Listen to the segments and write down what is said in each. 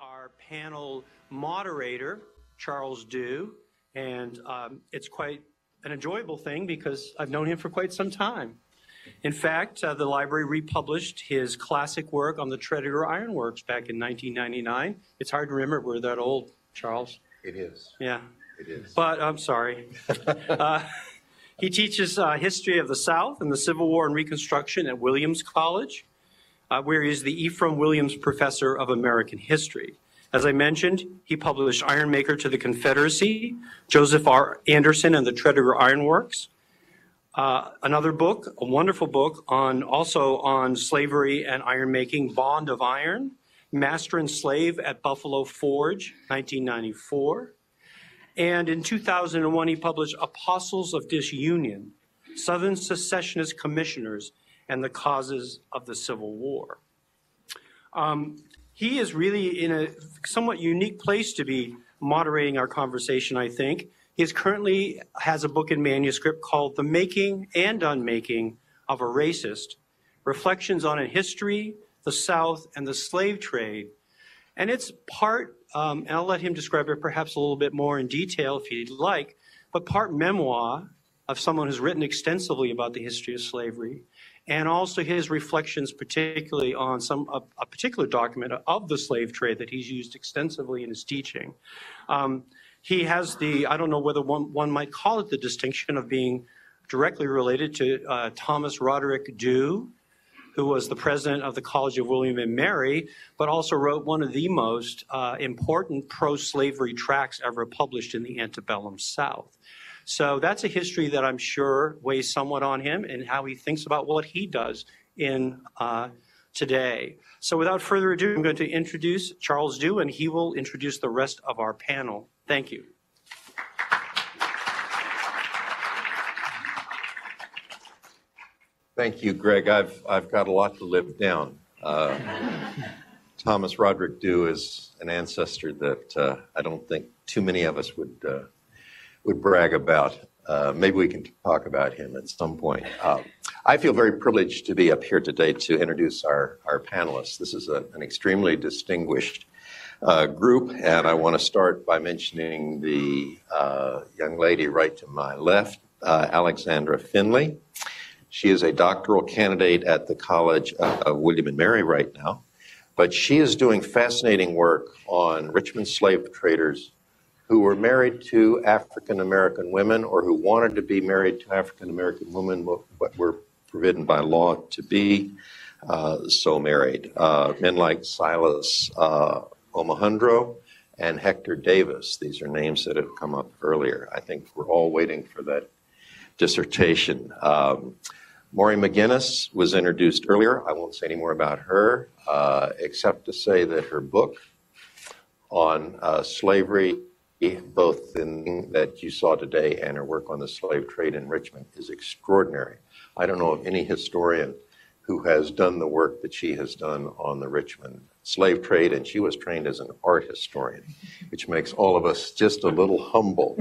Our panel moderator, Charles Dew, and it's quite an enjoyable thing because I've known him for quite some time. In fact, the library republished his classic work on the Tredegar Ironworks back in 1999. It's hard to remember we're that old, Charles. It is. Yeah. It is. But I'm sorry. He teaches history of the South and the Civil War and Reconstruction at Williams College, where he is the Ephraim Williams Professor of American History. As I mentioned, he published Ironmaker to the Confederacy, Joseph R. Anderson and the Tredegar Ironworks. Another book, a wonderful book, also on slavery and ironmaking, Bond of Iron, Master and Slave at Buffalo Forge, 1994. And in 2001, he published Apostles of Disunion, Southern Secessionist Commissioners and the Causes of the Civil War. He is really in a somewhat unique place to be moderating our conversation, I think. He currently has a book in manuscript called The Making and Unmaking of a Racist, Reflections on a History, the South, and the Slave Trade. And it's part, and I'll let him describe it perhaps a little bit more in detail if he'd like, but part memoir of someone who's written extensively about the history of slavery, and also his reflections particularly on a particular document of the slave trade that he's used extensively in his teaching. He has the, I don't know whether one might call it the distinction of being directly related to Thomas Roderick Dew, who was the president of the College of William and Mary, but also wrote one of the most important pro-slavery tracts ever published in the antebellum South. So that's a history that I'm sure weighs somewhat on him and how he thinks about what he does in today. So without further ado, I'm going to introduce Charles Dew, and he will introduce the rest of our panel. Thank you. Thank you, Greg. I've got a lot to live down. Thomas Roderick Dew is an ancestor that I don't think too many of us would brag about. Maybe we can talk about him at some point. I feel very privileged to be up here today to introduce our panelists. This is an extremely distinguished group, and I want to start by mentioning the young lady right to my left, Alexandra Finley. She is a doctoral candidate at the College of William and Mary right now, but she is doing fascinating work on Richmond slave traders who were married to African-American women or who wanted to be married to African-American women but were forbidden by law to be so married. Men like Silas Omohundro and Hector Davis. These are names that have come up earlier. I think we're all waiting for that dissertation. Maurie McInnis was introduced earlier. I won't say any more about her except to say that her book on slavery, both in that you saw today and her work on the slave trade in Richmond, is extraordinary. I don't know of any historian who has done the work that she has done on the Richmond slave trade, and she was trained as an art historian, which makes all of us just a little humble,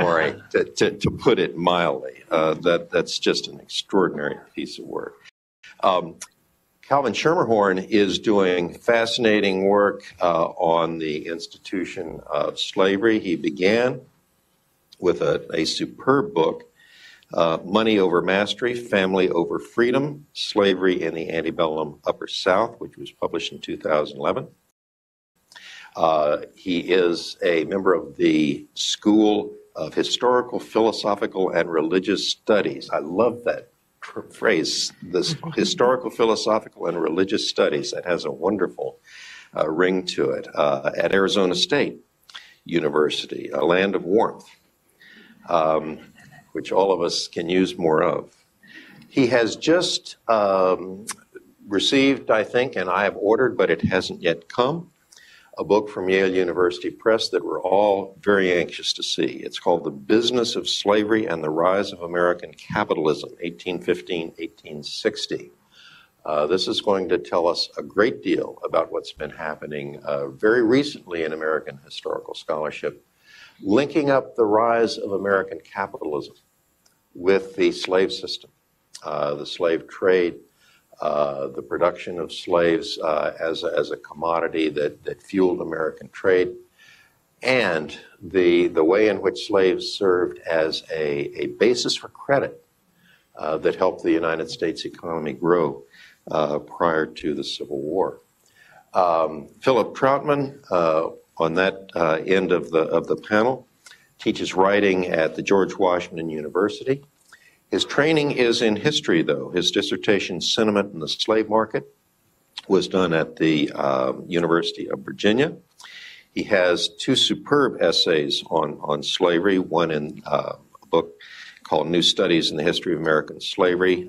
Maurie, to put it mildly. That's just an extraordinary piece of work. Calvin Schermerhorn is doing fascinating work on the institution of slavery. He began with a superb book, Money Over Mastery, Family Over Freedom, Slavery in the Antebellum Upper South, which was published in 2011. He is a member of the School of Historical, Philosophical, and Religious Studies. I love that phrase, this historical, philosophical, and religious studies. That has a wonderful ring to it. At Arizona State University, a land of warmth, which all of us can use more of. He has just received, I think, and I have ordered, but it hasn't yet come, a book from Yale University Press that we're all very anxious to see. It's called The Business of Slavery and the Rise of American Capitalism, 1815-1860. This is going to tell us a great deal about what's been happening very recently in American historical scholarship, linking up the rise of American capitalism with the slave system, the slave trade, the production of slaves as a commodity that fueled American trade, and the way in which slaves served as a basis for credit that helped the United States economy grow prior to the Civil War. Philip Troutman, on that end of the panel, teaches writing at the George Washington University. His training is in history, though. His dissertation, Cinnamon in the Slave Market, was done at the University of Virginia. He has two superb essays on slavery, one in a book called New Studies in the History of American Slavery,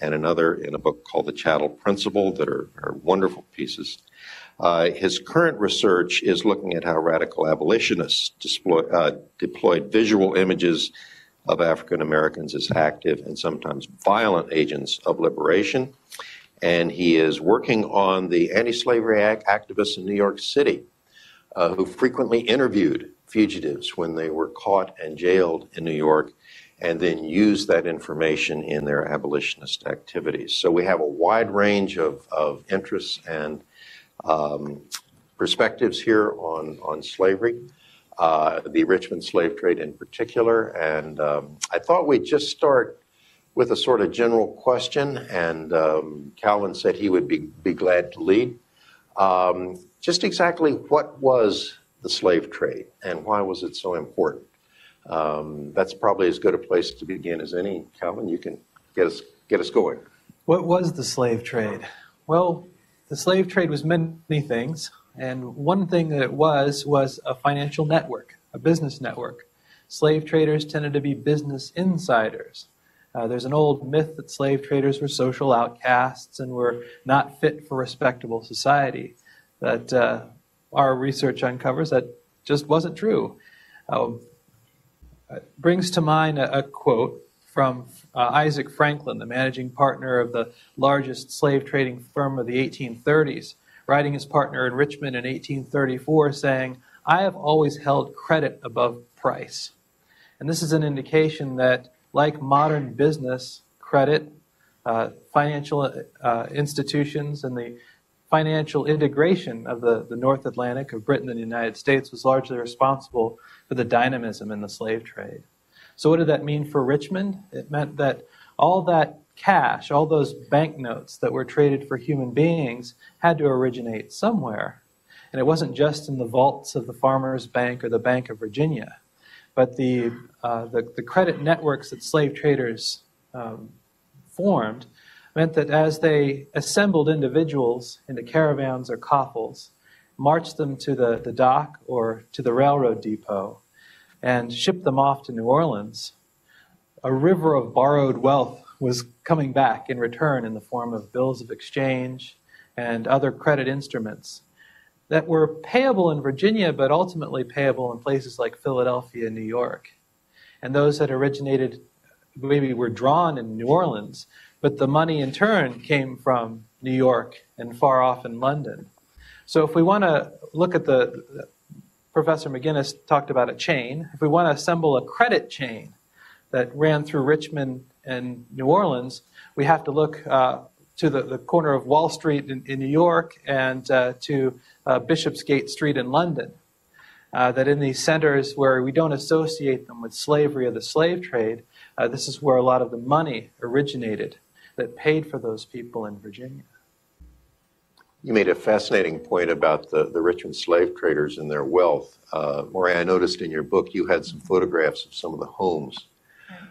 and another in a book called The Chattel Principle, that are wonderful pieces. His current research is looking at how radical abolitionists deployed visual images of African Americans as active and sometimes violent agents of liberation. And he is working on the anti-slavery activists in New York City who frequently interviewed fugitives when they were caught and jailed in New York, and then used that information in their abolitionist activities. So we have a wide range of interests and perspectives here on slavery, the Richmond slave trade in particular. And I thought we'd just start with a sort of general question, and Calvin said he would be glad to lead. Just exactly what was the slave trade and why was it so important? That's probably as good a place to begin as any. Calvin, you can get us going. What was the slave trade? Well, the slave trade was many things, and one thing that it was a financial network, a business network. Slave traders tended to be business insiders. There's an old myth that slave traders were social outcasts and were not fit for respectable society. That our research uncovers that just wasn't true. It brings to mind a quote from Isaac Franklin, the managing partner of the largest slave trading firm of the 1830s, writing his partner in Richmond in 1834 saying, "I have always held credit above price." And this is an indication that, like modern business, credit, financial institutions, and the financial integration of the North Atlantic of Britain and the United States was largely responsible for the dynamism in the slave trade. So what did that mean for Richmond? It meant that all that cash, all those banknotes that were traded for human beings had to originate somewhere. And it wasn't just in the vaults of the Farmers Bank or the Bank of Virginia, but the credit networks that slave traders formed meant that as they assembled individuals into caravans or coffles, marched them to the dock or to the railroad depot, and shipped them off to New Orleans, a river of borrowed wealth was coming back in return in the form of bills of exchange and other credit instruments that were payable in Virginia, but ultimately payable in places like Philadelphia and New York. And those that originated, maybe were drawn in New Orleans, but the money in turn came from New York and far off in London. So if we want to look at Professor McGinnis talked about a chain. If we want to assemble a credit chain that ran through Richmond and New Orleans, we have to look to the corner of Wall Street in New York and to Bishopsgate Street in London. That in these centers where we don't associate them with slavery or the slave trade, this is where a lot of the money originated that paid for those people in Virginia. You made a fascinating point about the Richmond slave traders and their wealth. Maurie, I noticed in your book you had some photographs of some of the homes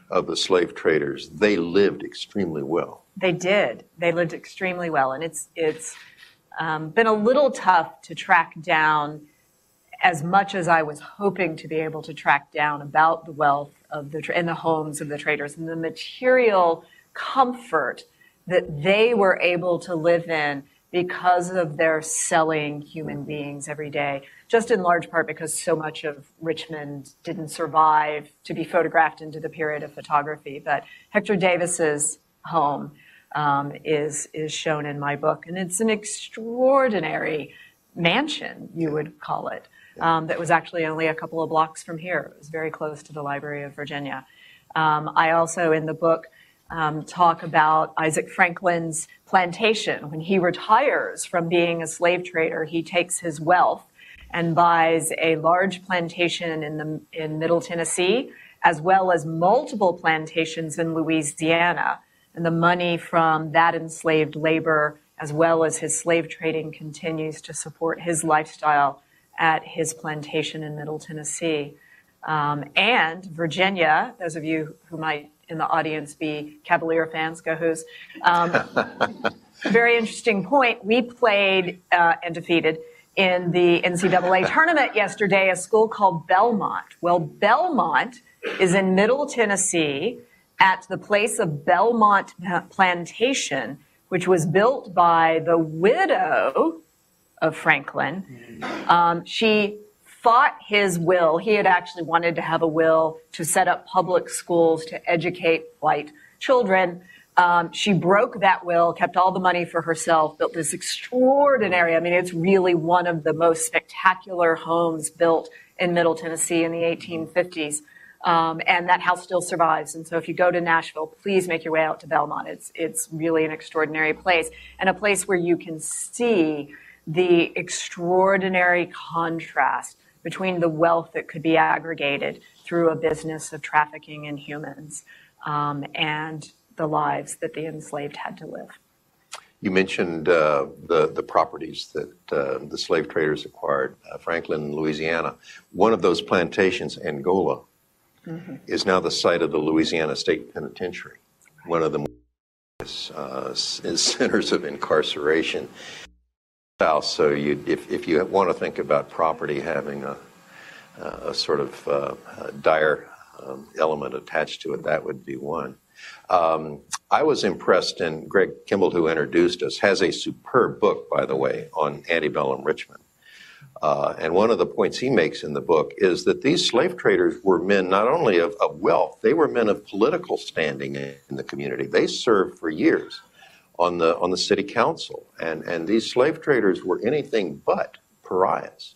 of the slave traders. They lived extremely well. They did. They lived extremely well. And it's been a little tough to track down as much as I was hoping to be able to track down about the wealth of and the homes of the traders and the material comfort that they were able to live in because of their selling human beings every day, just in large part because so much of Richmond didn't survive to be photographed into the period of photography. But Hector Davis's home is shown in my book, and it's an extraordinary mansion, you would call it. That was actually only a couple of blocks from here. It was very close to the Library of Virginia. I also, in the book, talk about Isaac Franklin's plantation. When he retires from being a slave trader, he takes his wealth and buys a large plantation in Middle Tennessee, as well as multiple plantations in Louisiana. And the money from that enslaved labor, as well as his slave trading, continues to support his lifestyle at his plantation in Middle Tennessee. And Virginia, those of you who might in the audience be Cavalier fans, go Hoos. Very interesting point. We played and defeated in the NCAA tournament yesterday, a school called Belmont. Well, Belmont is in Middle Tennessee at the place of Belmont Plantation, which was built by the widow of Franklin. She fought his will. He had actually wanted to have a will to set up public schools to educate white children. She broke that will, kept all the money for herself, built this extraordinary, I mean, it's really one of the most spectacular homes built in Middle Tennessee in the 1850s. And that house still survives. And so if you go to Nashville, please make your way out to Belmont. It's really an extraordinary place, and a place where you can see the extraordinary contrast between the wealth that could be aggregated through a business of trafficking in humans and the lives that the enslaved had to live. You mentioned the properties that the slave traders acquired, Franklin, Louisiana. One of those plantations, Angola, is now the site of the Louisiana State Penitentiary, one of the most centers of incarceration. So if you want to think about property having a sort of dire element attached to it, that would be one. I was impressed, and Greg Kimball, who introduced us, has a superb book, by the way, on antebellum Richmond. And one of the points he makes in the book is that these slave traders were men not only of wealth, they were men of political standing in the community. They served for years on the city council. And these slave traders were anything but pariahs.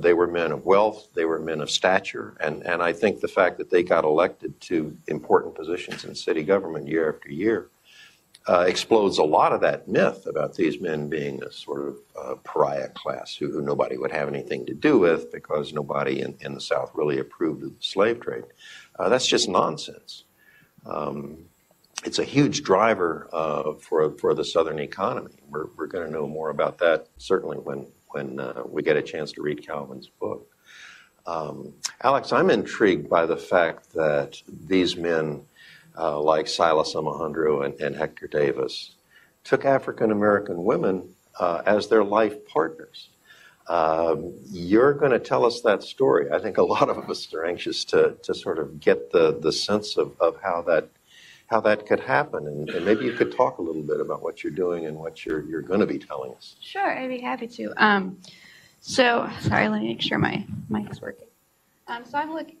They were men of wealth, they were men of stature, and I think the fact that they got elected to important positions in city government year after year explodes a lot of that myth about these men being a sort of pariah class who nobody would have anything to do with because nobody in the South really approved of the slave trade. That's just nonsense. It's a huge driver for the Southern economy. We're going to know more about that certainly when we get a chance to read Calvin's book. Alex, I'm intrigued by the fact that these men like Silas Omohundro and Hector Davis took African-American women as their life partners. You're going to tell us that story. I think a lot of us are anxious to sort of get the sense of how that could happen, and maybe you could talk a little bit about what you're doing and what you're going to be telling us. Sure, I'd be happy to. So, sorry, let me make sure my mic's working. So I'm looking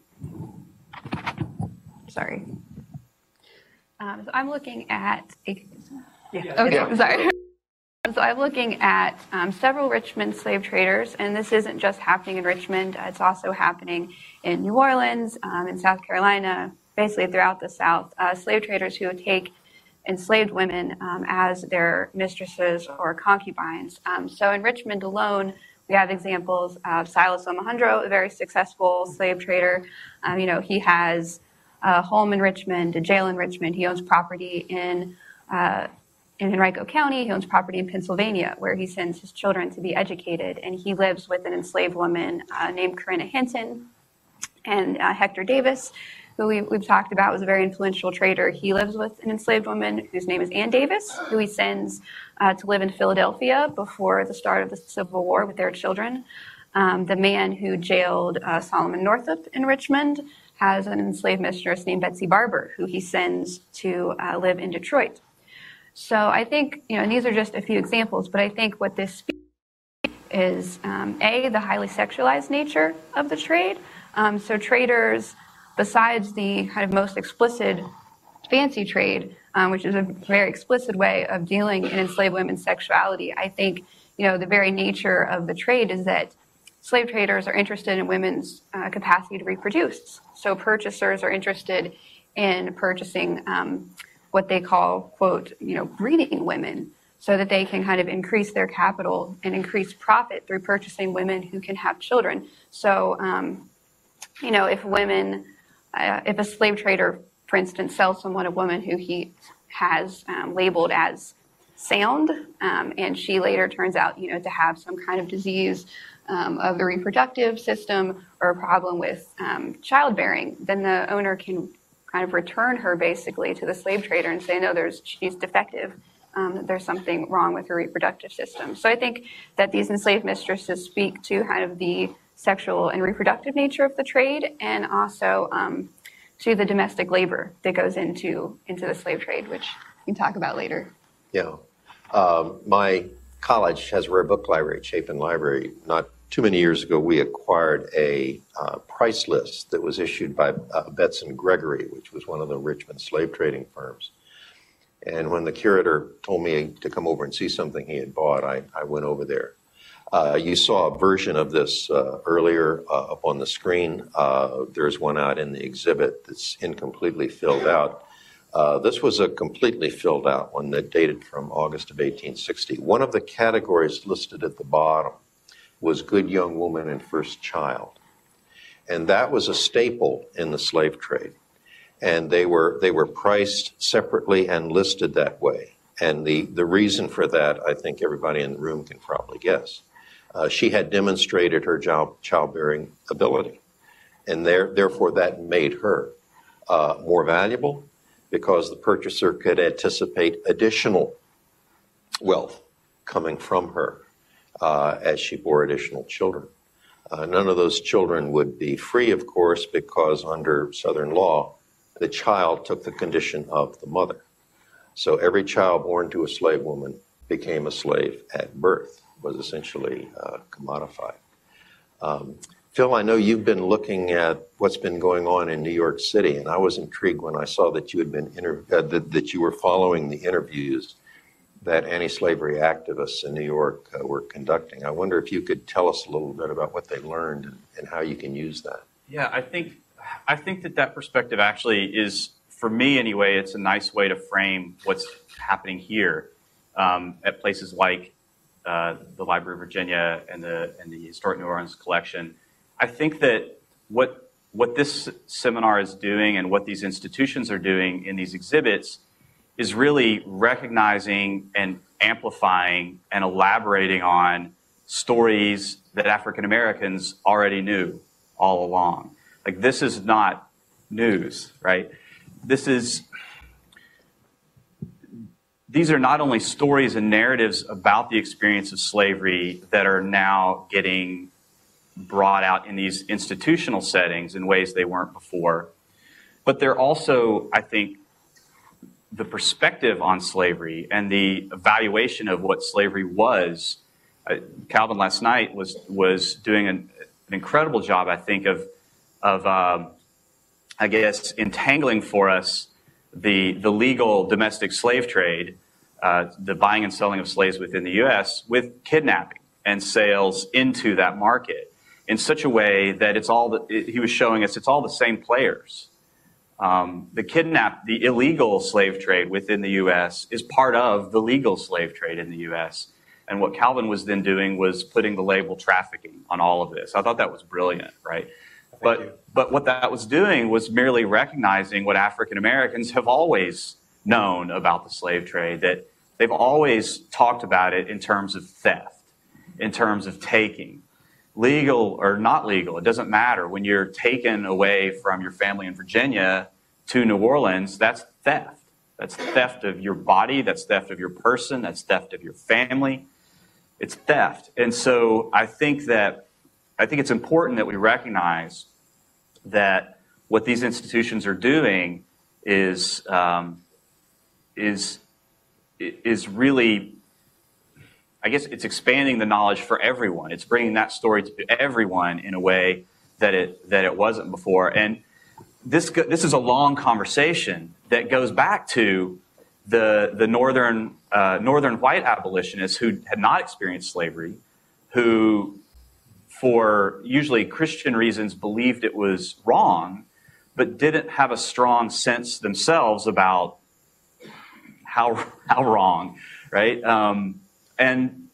at. So I'm looking at several Richmond slave traders, and this isn't just happening in Richmond. It's also happening in New Orleans, in South Carolina. Basically throughout the South, slave traders who take enslaved women as their mistresses or concubines. So in Richmond alone, we have examples of Silas Omohundro, a very successful slave trader. He has a home in Richmond, a jail in Richmond. He owns property in Henrico County. He owns property in Pennsylvania, where he sends his children to be educated. And he lives with an enslaved woman named Corinna Hinton, and Hector Davis, who we've talked about, was a very influential trader. He lives with an enslaved woman whose name is Ann Davis, who he sends to live in Philadelphia before the start of the Civil War with their children. The man who jailed Solomon Northup in Richmond has an enslaved mistress named Betsy Barber, who he sends to live in Detroit. So I think, and these are just a few examples, but I think what this speaks is, A, the highly sexualized nature of the trade. So traders, besides the kind of most explicit fancy trade, which is a very explicit way of dealing in enslaved women's sexuality, I think the very nature of the trade is that slave traders are interested in women's capacity to reproduce. So purchasers are interested in purchasing what they call, quote, breeding women, so that they can kind of increase their capital and increase profit through purchasing women who can have children. So, if women, if a slave trader, for instance, sells someone a woman who he has labeled as sound, and she later turns out, to have some kind of disease of the reproductive system or a problem with childbearing, then the owner can kind of return her basically to the slave trader and say, no, she's defective. There's something wrong with her reproductive system. So I think that these enslaved mistresses speak to kind of the sexual and reproductive nature of the trade, and also to the domestic labor that goes into the slave trade, which we can talk about later. Yeah. My college has a rare book library at Chapin Library. Not too many years ago, we acquired a price list that was issued by Betts and Gregory, which was one of the Richmond slave trading firms. And when the curator told me to come over and see something he had bought, I went over there. You saw a version of this earlier up on the screen. There's one out in the exhibit that's incompletely filled out. This was a completely filled out one that dated from August of 1860. One of the categories listed at the bottom was good young woman and first child. And that was a staple in the slave trade. And they were priced separately and listed that way. And the reason for that, I think everybody in the room can probably guess. She had demonstrated her childbearing ability. And therefore that made her more valuable, because the purchaser could anticipate additional wealth coming from her as she bore additional children. None of those children would be free, of course, because under Southern law, the child took the condition of the mother. So every child born to a slave woman became a slave at birth, was essentially commodified. Phil, I know you've been looking at what's been going on in New York City, and I was intrigued when I saw that you had been that you were following the interviews that anti-slavery activists in New York were conducting. I wonder if you could tell us a little bit about what they learned and how you can use that. Yeah, I think that perspective actually is, for me anyway, it's a nice way to frame what's happening here at places like the Library of Virginia and the Historic New Orleans Collection. I think that what this seminar is doing and what these institutions are doing in these exhibits is really recognizing and amplifying and elaborating on stories that African Americans already knew all along. Like, this is not news, right? These are not only stories and narratives about the experience of slavery that are now getting brought out in these institutional settings in ways they weren't before, but they're also, I think, the perspective on slavery and the evaluation of what slavery was. Calvin last night was doing an incredible job, I think, of entangling for us the legal domestic slave trade, the buying and selling of slaves within the U.S., with kidnapping and sales into that market, in such a way that he was showing us it's all the same players. The illegal slave trade within the U.S. is part of the legal slave trade in the U.S. And what Calvin was then doing was putting the label trafficking on all of this. I thought that was brilliant, right? But what that was doing was merely recognizing what African Americans have always known about the slave trade, that they've always talked about it in terms of theft, in terms of taking. Legal or not legal, it doesn't matter. When you're taken away from your family in Virginia to New Orleans, that's theft. That's theft of your body, that's theft of your person, that's theft of your family. It's theft. And so I think it's important that we recognize that what these institutions are doing is really, I guess, it's expanding the knowledge for everyone. It's bringing that story to everyone in a way that it wasn't before. And this is a long conversation that goes back to the northern white abolitionists who had not experienced slavery, who, for usually Christian reasons, believed it was wrong, but didn't have a strong sense themselves about how wrong, right? And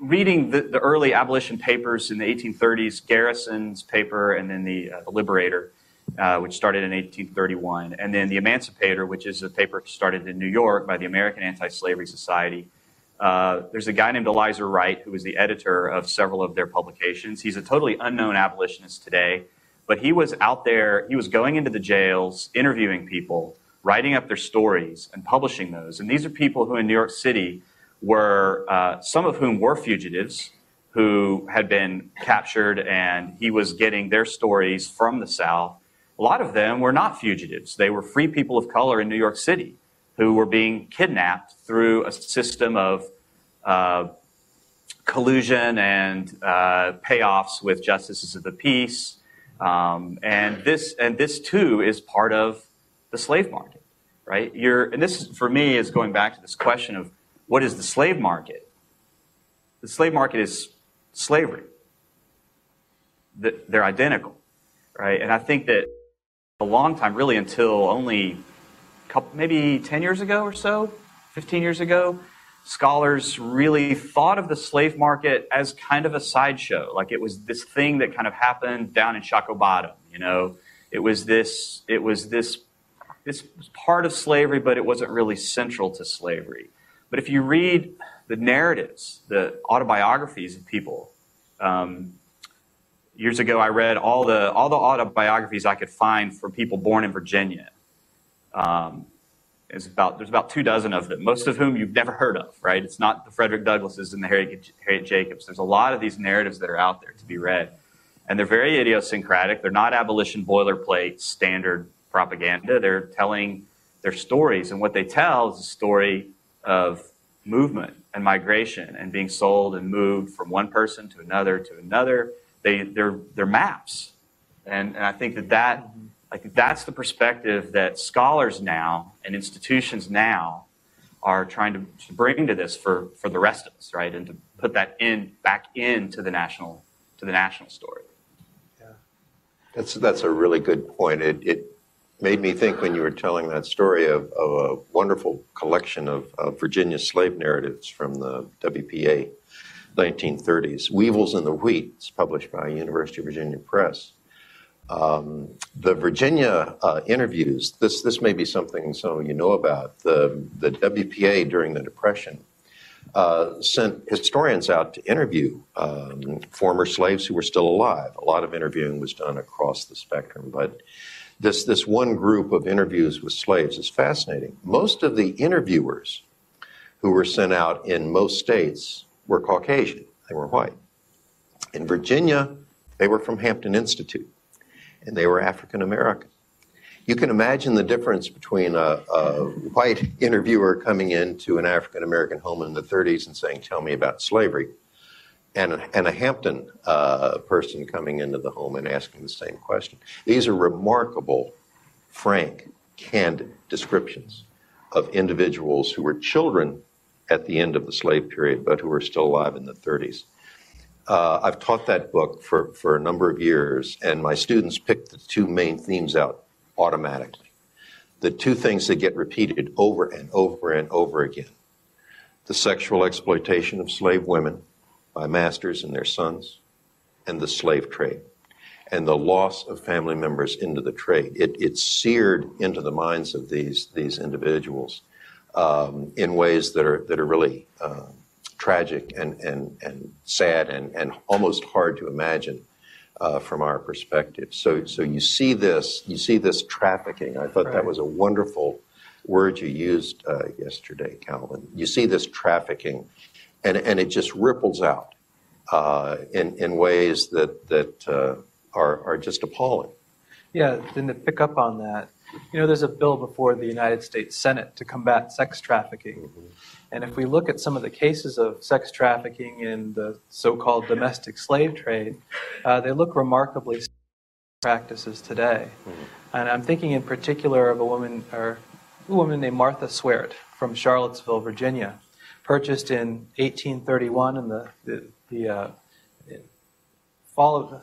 reading the early abolition papers in the 1830s, Garrison's paper, and then the Liberator, which started in 1831, and then the Emancipator, which is a paper started in New York by the American Anti-Slavery Society. There's a guy named Elizur Wright, who was the editor of several of their publications. He's a totally unknown abolitionist today, but he was out there, he was going into the jails, interviewing people, writing up their stories, and publishing those. And these are people who in New York City were, some of whom were fugitives, who had been captured, and he was getting their stories from the South. A lot of them were not fugitives. They were free people of color in New York City who were being kidnapped through a system of collusion and payoffs with justices of the peace. And this too is part of the slave market, right? And this is, for me, is going back to this question of what is the slave market? The slave market is slavery. They're identical, right? And I think that a long time, really until only maybe 10 years ago or so, 15 years ago, scholars really thought of the slave market as kind of a sideshow. Like it was this thing that kind of happened down in Chaco Bottom, you know? It was this part of slavery, but it wasn't really central to slavery. But if you read the narratives, the autobiographies of people, years ago I read all the autobiographies I could find for people born in Virginia. There's about 2 dozen of them, most of whom you've never heard of, right? It's not the Frederick Douglasses and the Harriet Jacobs. There's a lot of these narratives that are out there to be read. And they're very idiosyncratic. They're not abolition boilerplate standard propaganda. They're telling their stories. And what they tell is a story of movement and migration and being sold and moved from one person to another to another. They're maps. And I think that like that's the perspective that scholars now and institutions now are trying to bring to this for the rest of us, right? And to put that back into the national story. Yeah, that's a really good point. It made me think when you were telling that story of a wonderful collection of Virginia slave narratives from the WPA 1930s. Weevils in the Wheat is published by University of Virginia Press. The Virginia interviews, this may be something some of you know about, the WPA during the Depression sent historians out to interview former slaves who were still alive. A lot of interviewing was done across the spectrum, but this one group of interviews with slaves is fascinating. Most of the interviewers who were sent out in most states were Caucasian, they were white. In Virginia, they were from Hampton Institute, and they were African American. You can imagine the difference between a white interviewer coming into an African American home in the 30s and saying, "Tell me about slavery," and a Hampton person coming into the home and asking the same question. These are remarkable, frank, candid descriptions of individuals who were children at the end of the slave period, but who were still alive in the 30s. I've taught that book for a number of years, and my students pick the 2 main themes out automatically. The 2 things that get repeated over and over and over again. The sexual exploitation of slave women by masters and their sons, and the slave trade, and the loss of family members into the trade. It's seared into the minds of these individuals in ways that are really tragic and sad and almost hard to imagine from our perspective. So you see this trafficking. I thought that was a wonderful word you used yesterday, Calvin. You see this trafficking, and it just ripples out in ways that are just appalling. Yeah, and to pick up on that, you know, there's a bill before the United States Senate to combat sex trafficking. Mm-hmm. And if we look at some of the cases of sex trafficking in the so-called domestic slave trade, they look remarkably similar practices today. Mm-hmm. And I'm thinking in particular of a woman named Martha Swert from Charlottesville, Virginia, purchased in 1831 in the fall of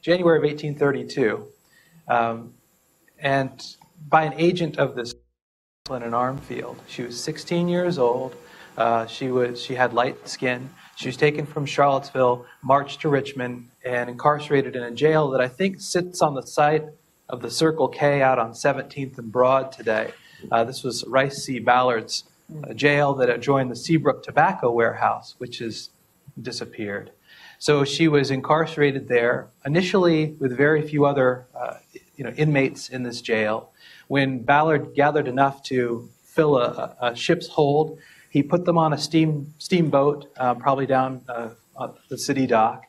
January of 1832. And by an agent of this in an arm field. She was 16 years old. She had light skin. She was taken from Charlottesville, marched to Richmond, and incarcerated in a jail that I think sits on the site of the Circle K out on 17th and Broad today. This was Rice C. Ballard's jail that adjoined the Seabrook Tobacco Warehouse, which has disappeared. So she was incarcerated there, initially with very few other inmates in this jail. When Ballard gathered enough to fill a ship's hold, he put them on a steamboat, probably down the city dock.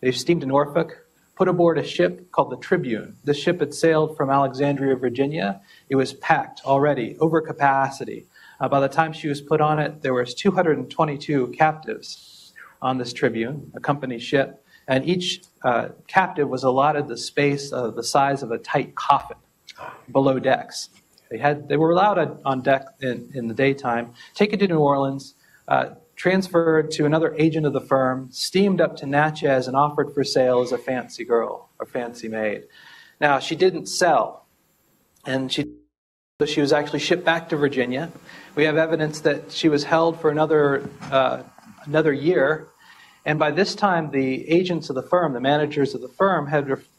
They steamed to Norfolk, put aboard a ship called the Tribune. This ship had sailed from Alexandria, Virginia. It was packed already, over capacity. By the time she was put on it, there was 222 captives on this Tribune, a company ship, and each captive was allotted the space the size of a tight coffin. Below decks. They were allowed on deck in the daytime, taken to New Orleans, transferred to another agent of the firm, steamed up to Natchez and offered for sale as a fancy girl or fancy maid. Now, she didn't sell, and she was actually shipped back to Virginia. We have evidence that she was held for another year, and by this time, the agents of the firm, the managers of the firm,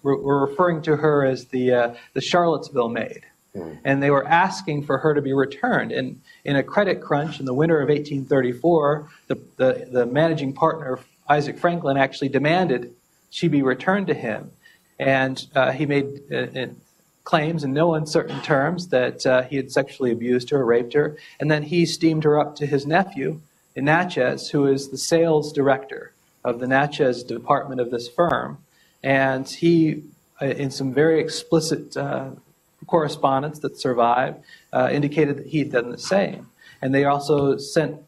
were referring to her as the Charlottesville maid. Mm. And they were asking for her to be returned. And in a credit crunch in the winter of 1834, the managing partner, Isaac Franklin, actually demanded she be returned to him. And he made claims in no uncertain terms that he had sexually abused her, raped her, and then he steamed her up to his nephew in Natchez, who is the sales director of the Natchez department of this firm. And he, in some very explicit correspondence that survived, indicated that he had done the same. And they also sent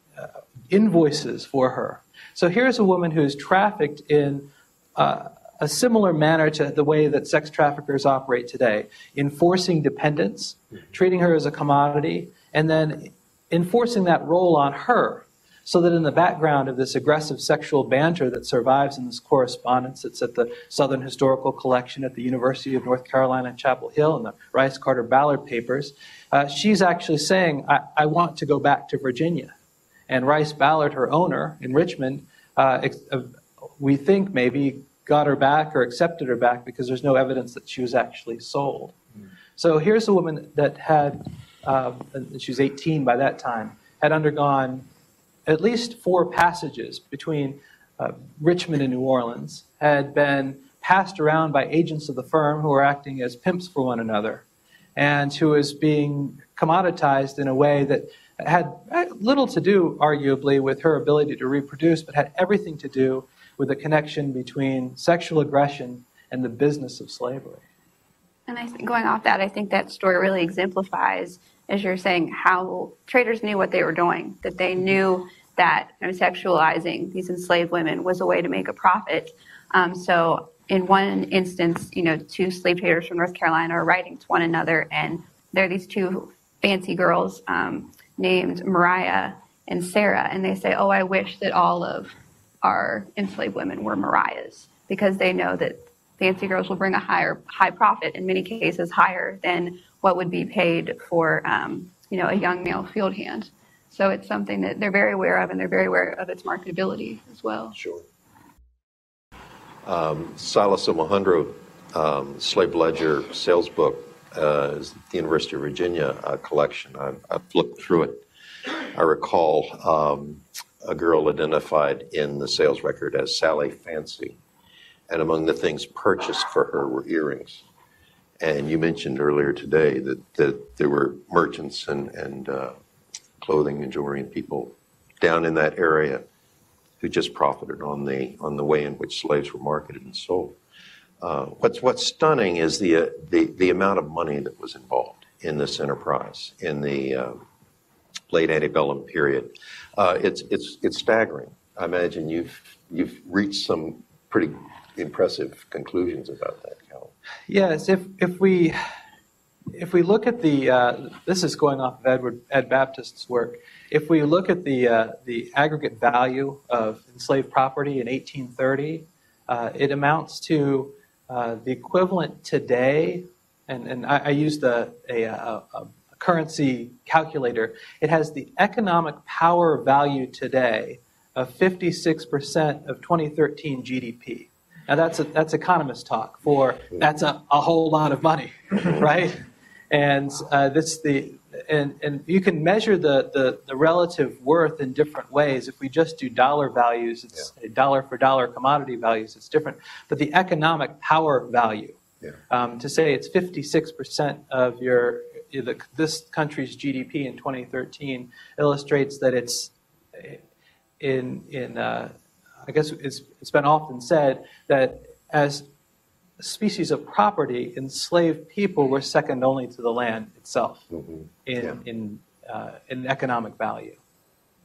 invoices for her. So here's a woman who is trafficked in a similar manner to the way that sex traffickers operate today, enforcing dependence, treating her as a commodity, and then enforcing that role on her. So that in the background of this aggressive sexual banter that survives in this correspondence, it's at the Southern Historical Collection at the University of North Carolina, Chapel Hill, in the Rice, Carter, Ballard papers, she's actually saying, I want to go back to Virginia. And Rice Ballard, her owner in Richmond, we think maybe got her back or accepted her back because there's no evidence that she was actually sold. Mm. So here's a woman that had, she was 18 by that time, had undergone at least 4 passages between Richmond and New Orleans, had been passed around by agents of the firm who were acting as pimps for one another, and who was being commoditized in a way that had little to do, arguably, with her ability to reproduce, but had everything to do with the connection between sexual aggression and the business of slavery. And I think going off that, I think that story really exemplifies, as you're saying, how traders knew what they were doing, that they knew that sexualizing these enslaved women was a way to make a profit. So in one instance, two slave traders from North Carolina are writing to one another, and there are these two fancy girls named Mariah and Sarah, and they say, oh, I wish that all of our enslaved women were Mariahs, because they know that fancy girls will bring a high profit, in many cases higher than what would be paid for, a young male field hand. So it's something that they're very aware of, and they're very aware of its marketability as well. Sure. Silas Omohundro, Slave Ledger Sales Book, is the University of Virginia collection. I flipped through it. I recall a girl identified in the sales record as Sally Fancy, and among the things purchased for her were earrings. And you mentioned earlier today that there were merchants and clothing and jewelry and people down in that area who just profited on the way in which slaves were marketed and sold. What's stunning is the amount of money that was involved in this enterprise in the late antebellum period. It's staggering. I imagine you've reached some pretty impressive conclusions about that. Yes, if we look at the this is going off of Ed Baptist's work. If we look at the aggregate value of enslaved property in 1830, it amounts to the equivalent today and I used a currency calculator. It has the economic power value today of 56% of 2013 GDP. Now that's economist talk for that's a whole lot of money, right? And and you can measure the relative worth in different ways. If we just do dollar values, it's dollar for dollar commodity values, it's different. But the economic power value, to say it's 56% of this country's GDP in 2013 illustrates that it's I guess it's been often said that as a species of property, enslaved people were second only to the land itself in economic value.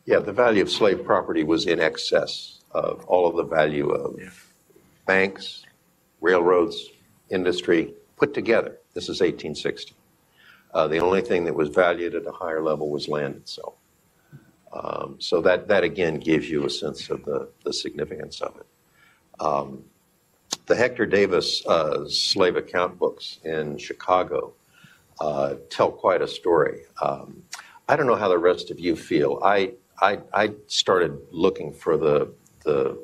Yeah, the value of slave property was in excess of all of the value of banks, railroads, industry put together. This is 1860. The only thing that was valued at a higher level was land itself. So that again gives you a sense of the significance of it. The Hector Davis slave account books in Chicago tell quite a story. I don't know how the rest of you feel. I started looking for the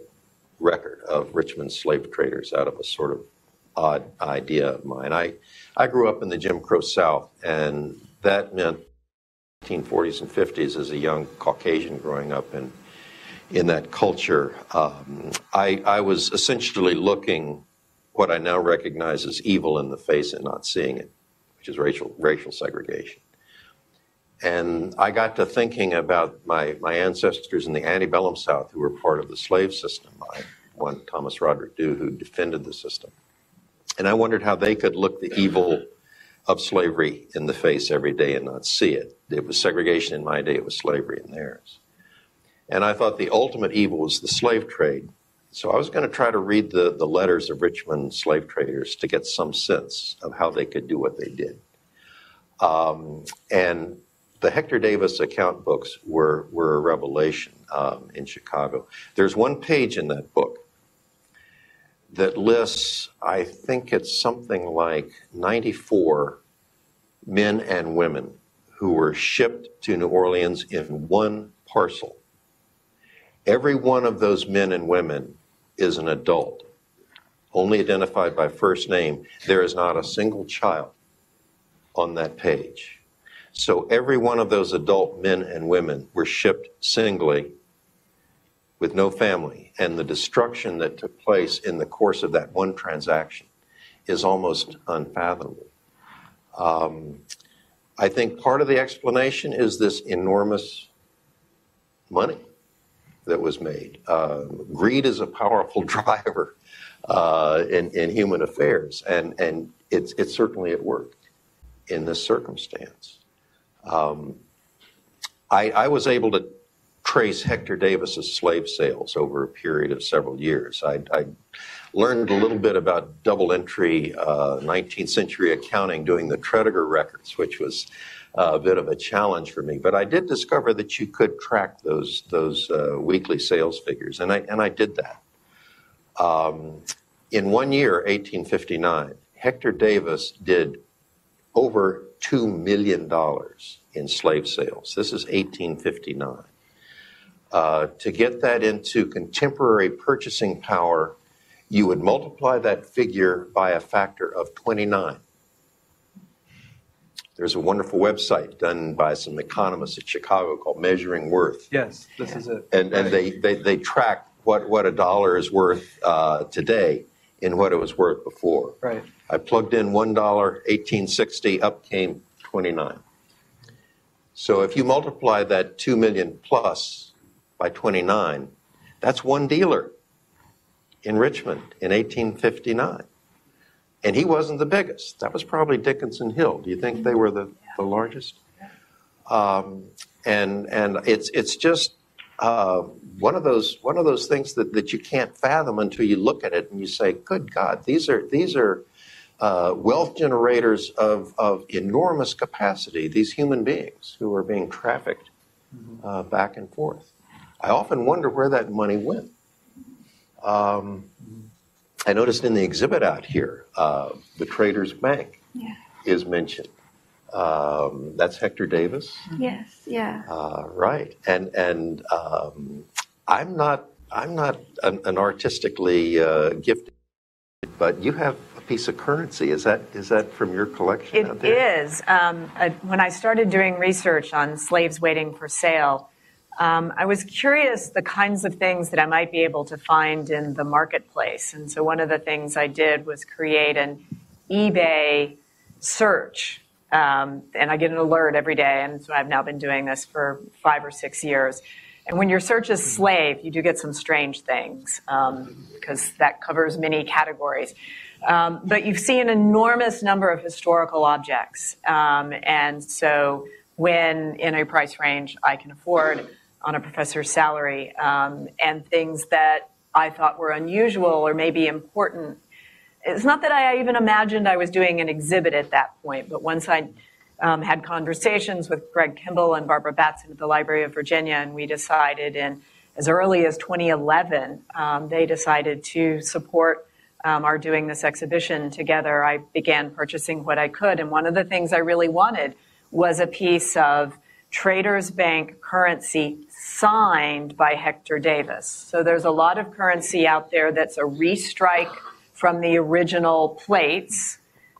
record of Richmond slave traders out of a sort of odd idea of mine. I grew up in the Jim Crow South, and that meant 1940s and 50s as a young Caucasian growing up in that culture. I was essentially looking what I now recognize as evil in the face and not seeing it, which is racial segregation. And I got to thinking about my ancestors in the antebellum South who were part of the slave system. One Thomas Roderick Dew, who defended the system. And I wondered how they could look the evil of slavery in the face every day and not see it. It was segregation in my day, it was slavery in theirs. And I thought the ultimate evil was the slave trade. So I was going to try to read the letters of Richmond slave traders to get some sense of how they could do what they did. And the Hector Davis account books were a revelation in Chicago. There's one page in that book that lists, I think it's something like 94 men and women who were shipped to New Orleans in one parcel. Every one of those men and women is an adult, only identified by first name. There is not a single child on that page. So every one of those adult men and women were shipped singly with no family, and the destruction that took place in the course of that one transaction is almost unfathomable. I think part of the explanation is this enormous money that was made. Greed is a powerful driver in human affairs, and it's certainly at work in this circumstance. I was able to trace Hector Davis's slave sales over a period of several years. I learned a little bit about double entry 19th century accounting doing the Tredegar records, which was a bit of a challenge for me. But I did discover that you could track those weekly sales figures, and I did that. In one year, 1859, Hector Davis did over $2 million in slave sales. This is 1859. To get that into contemporary purchasing power, you would multiply that figure by a factor of 29. There's a wonderful website done by some economists at Chicago called Measuring Worth. Yes, this is it. And they track what a dollar is worth today and what it was worth before. Right. I plugged in $1, 1860, up came 29. So if you multiply that 2 million plus by 29, that's one dealer in Richmond in 1859. And he wasn't the biggest. That was probably Dickinson Hill. Do you think they were the largest? And it's just one of those things that you can't fathom until you look at it and you say, good God, these are wealth generators of enormous capacity, these human beings who are being trafficked back and forth. I often wonder where that money went. I noticed in the exhibit out here, the Traders Bank. Yeah. is mentioned. That's Hector Davis. Yes. Yeah. Right. And I'm not an artistically gifted, but you have a piece of currency. Is that from your collection? It out there? Is. When I started doing research on slaves waiting for sale, I was curious the kinds of things that I might be able to find in the marketplace. And so one of the things I did was create an eBay search. And I get an alert every day, and so I've now been doing this for 5 or 6 years. And when your search is slave, you do get some strange things, because that covers many categories. But you see an enormous number of historical objects. And so when in a price range I can afford on a professor's salary, and things that I thought were unusual or maybe important. It's not that I even imagined I was doing an exhibit at that point, but once I had conversations with Greg Kimball and Barbara Batson at the Library of Virginia, and we decided in as early as 2011, they decided to support our doing this exhibition together. I began purchasing what I could, and one of the things I really wanted was a piece of Traders Bank currency signed by Hector Davis. So there's a lot of currency out there that's a restrike from the original plates,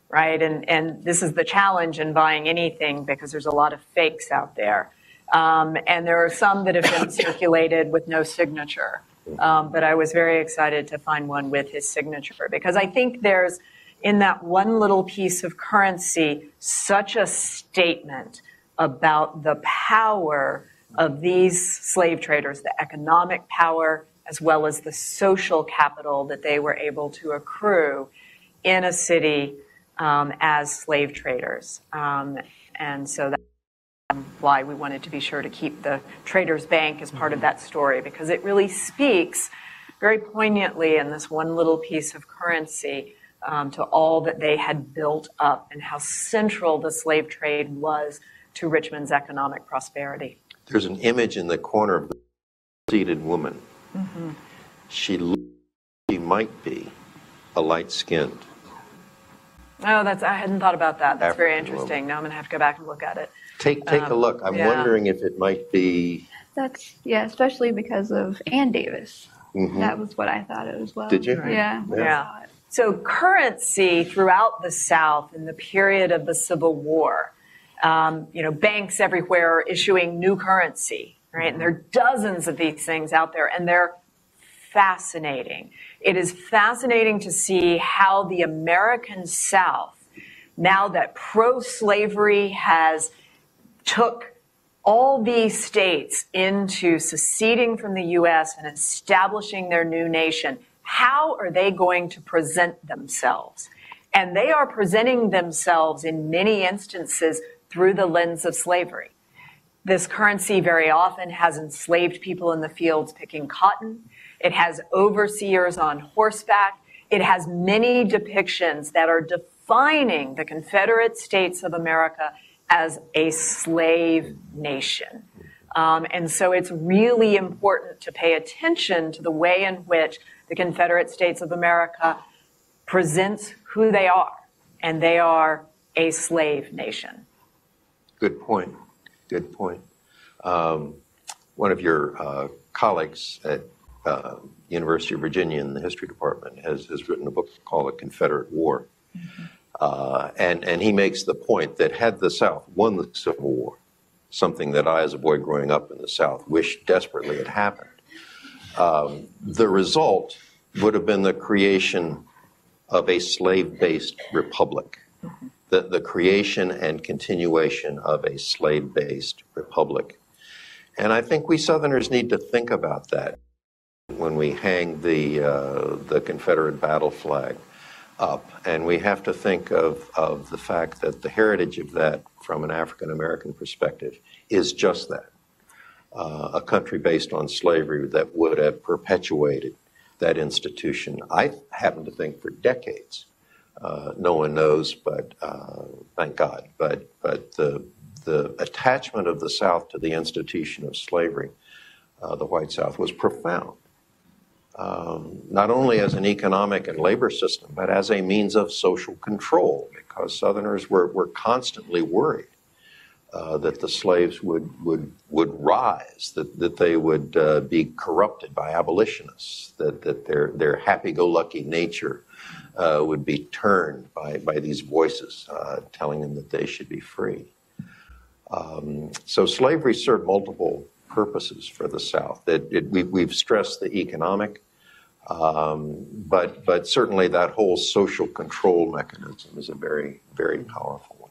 right? And this is the challenge in buying anything, because there's a lot of fakes out there. And there are some that have been circulated with no signature. But I was very excited to find one with his signature, because I think there's, in that one little piece of currency, such a statement about the power of these slave traders, the economic power, as well as the social capital that they were able to accrue in a city as slave traders. And so that's why we wanted to be sure to keep the Traders Bank as part of that story, because it really speaks very poignantly in this one little piece of currency to all that they had built up and how central the slave trade was to Richmond's economic prosperity. There's an image in the corner of the seated woman. Mm-hmm. She might be a light-skinned. Oh, I hadn't thought about that. That's very interesting. Now I'm going to have to go back and look at it. Take a look. I'm wondering if it might be. Especially because of Ann Davis. Mm-hmm. That was what I thought it as well. Did you? Right. Yeah. So currency throughout the South in the period of the Civil War, banks everywhere are issuing new currency. Right? And there are dozens of these things out there, and they're fascinating. It is fascinating to see how the American South, now that pro-slavery has took all these states into seceding from the U.S. and establishing their new nation, how are they going to present themselves? And they are presenting themselves in many instances through the lens of slavery. This currency very often has enslaved people in the fields picking cotton. It has overseers on horseback. It has many depictions that are defining the Confederate States of America as a slave nation. And so it's really important to pay attention to the way in which the Confederate States of America presents who they are, and they are a slave nation. Good point. Good point. One of your colleagues at University of Virginia in the history department has written a book called The Confederate War. Mm-hmm. And he makes the point that had the South won the Civil War, something that I as a boy growing up in the South wished desperately had happened, the result would have been the creation of a slave-based republic. Mm-hmm. The creation and continuation of a slave-based republic. And I think we Southerners need to think about that when we hang the Confederate battle flag up. And we have to think of the fact that the heritage of that from an African-American perspective is just that. A country based on slavery that would have perpetuated that institution, I happen to think, for decades. No one knows, but thank God. But the attachment of the South to the institution of slavery, the white South, was profound. not only as an economic and labor system, but as a means of social control, because Southerners were constantly worried that the slaves would rise, that they would be corrupted by abolitionists, that their happy-go-lucky nature would be turned by these voices telling them that they should be free. So slavery served multiple purposes for the South. We've stressed the economic, but certainly that whole social control mechanism is a very, very powerful one.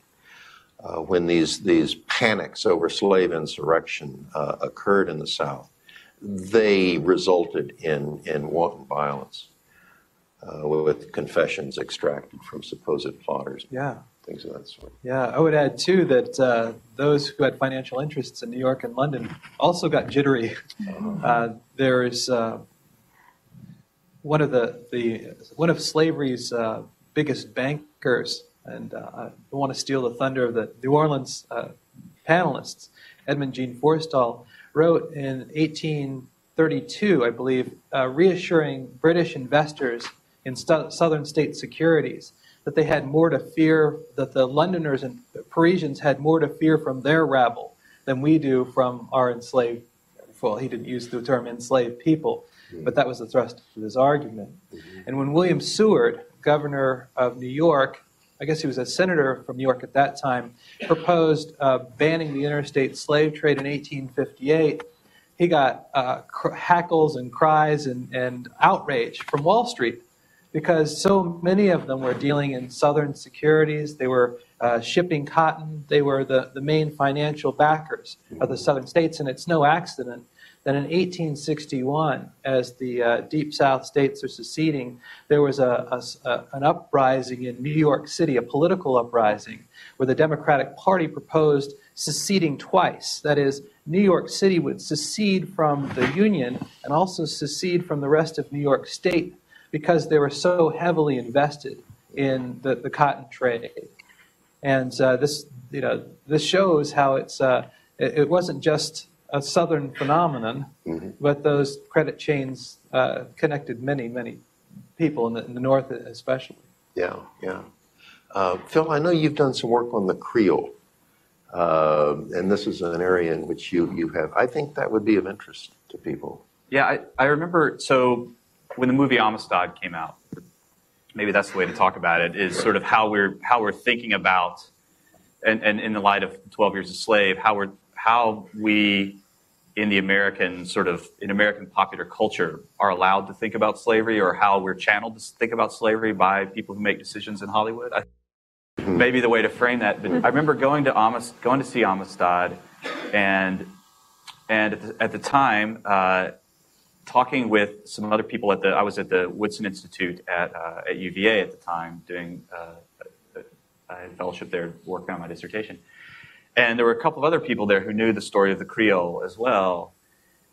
When these panics over slave insurrection occurred in the South, they resulted in wanton violence with confessions extracted from supposed plotters. Yeah. Things of that sort. Yeah, I would add too that those who had financial interests in New York and London also got jittery. There is one of slavery's biggest bankers. And I don't want to steal the thunder of the New Orleans panelists. Edmund Jean Forrestal wrote in 1832, I believe, reassuring British investors in southern state securities that they had more to fear, that the Londoners and Parisians had more to fear from their rabble than we do from our enslaved, well, he didn't use the term enslaved people, but that was the thrust of his argument. And when William Seward, governor of New York, I guess he was a senator from New York at that time, proposed banning the interstate slave trade in 1858. He got hackles and cries and outrage from Wall Street because so many of them were dealing in Southern securities. They were shipping cotton. They were the main financial backers of the Southern states, and it's no accident that in 1861, as the Deep South states are seceding, there was an uprising in New York City, a political uprising, where the Democratic Party proposed seceding twice. That is, New York City would secede from the Union and also secede from the rest of New York State because they were so heavily invested in the cotton trade. And this shows how it's it wasn't just a Southern phenomenon, but those credit chains connected many, many people in the North especially. Yeah, yeah. Phil, I know you've done some work on the Creole, and this is an area in which you have, I think that would be of interest to people. Yeah, I remember, so when the movie Amistad came out, maybe that's the way to talk about it, is sort of how we're thinking about, and in the light of 12 Years a Slave, how we in the American American popular culture are allowed to think about slavery, or how we're channeled to think about slavery by people who make decisions in Hollywood. Maybe the way to frame that. But I remember going to see Amistad, and at the time talking with some other people I was at the Woodson Institute at UVA at the time, doing a fellowship there, working on my dissertation. And there were a couple of other people there who knew the story of the Creole as well.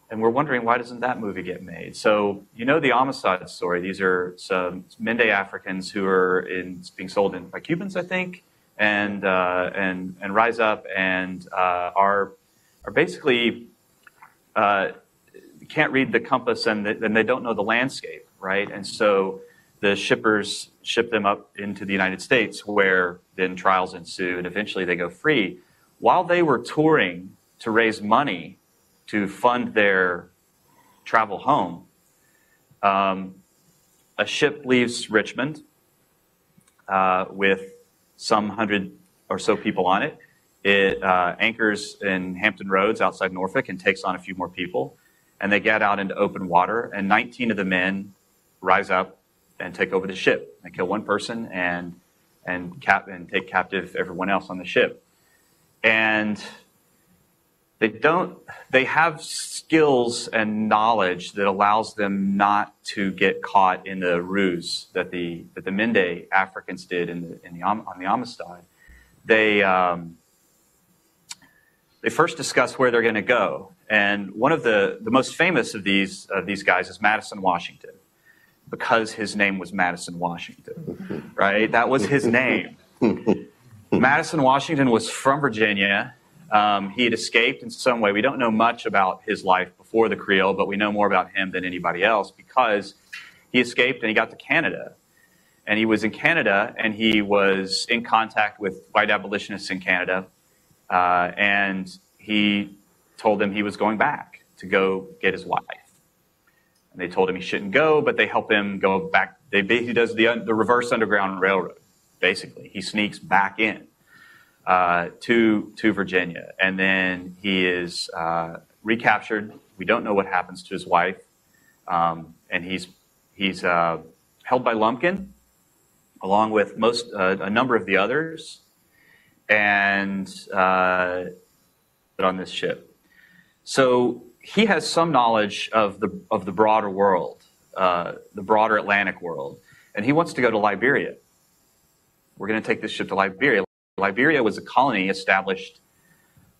And we're wondering, why doesn't that movie get made? So, the Amistad story. These are some Mende Africans who are being sold in by Cubans, I think, and rise up and are basically can't read the compass, and they don't know the landscape, right? And so the shippers ship them up into the United States, where then trials ensue, and eventually they go free. While they were touring to raise money to fund their travel home, a ship leaves Richmond with some 100 or so people on it. It anchors in Hampton Roads outside Norfolk and takes on a few more people. And they get out into open water, and 19 of the men rise up and take over the ship. They kill one person and take captive everyone else on the ship. And they have skills and knowledge that allows them not to get caught in the ruse that the Mende Africans did on the Amistad. They first discuss where they're going to go, and one of the most famous of these guys is Madison Washington, because his name was Madison Washington, right? That was his name. Madison Washington was from Virginia, He had escaped in some way. We don't know much about his life before the Creole, but we know more about him than anybody else because he escaped and he got to Canada. And he was in Canada and he was in contact with white abolitionists in Canada. And he told them he was going back to go get his wife. And they told him he shouldn't go, but they help him go back. He does the reverse Underground Railroad, basically. He sneaks back in to Virginia. And then he is recaptured. We don't know what happens to his wife. And he's held by Lumpkin, along with a number of the others, and put on this ship. So he has some knowledge of the broader world, the broader Atlantic world, and he wants to go to Liberia. We're going to take this ship to Liberia. Liberia was a colony established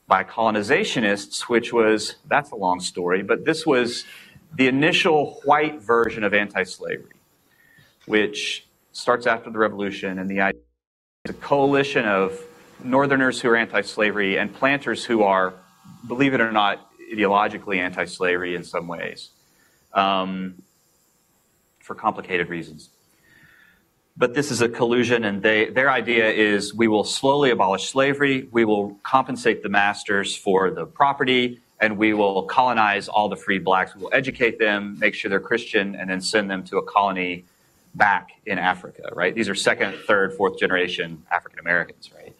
by colonizationists, which was, that's a long story, but this was the initial white version of anti-slavery, which starts after the Revolution, and the idea is a coalition of Northerners who are anti-slavery and planters who are, believe it or not, ideologically anti-slavery in some ways, for complicated reasons. But this is a collusion, and their idea is we will slowly abolish slavery, we will compensate the masters for the property, and we will colonize all the free blacks. We will educate them, make sure they're Christian, and then send them to a colony back in Africa, right? These are second, third, fourth generation African Americans, right?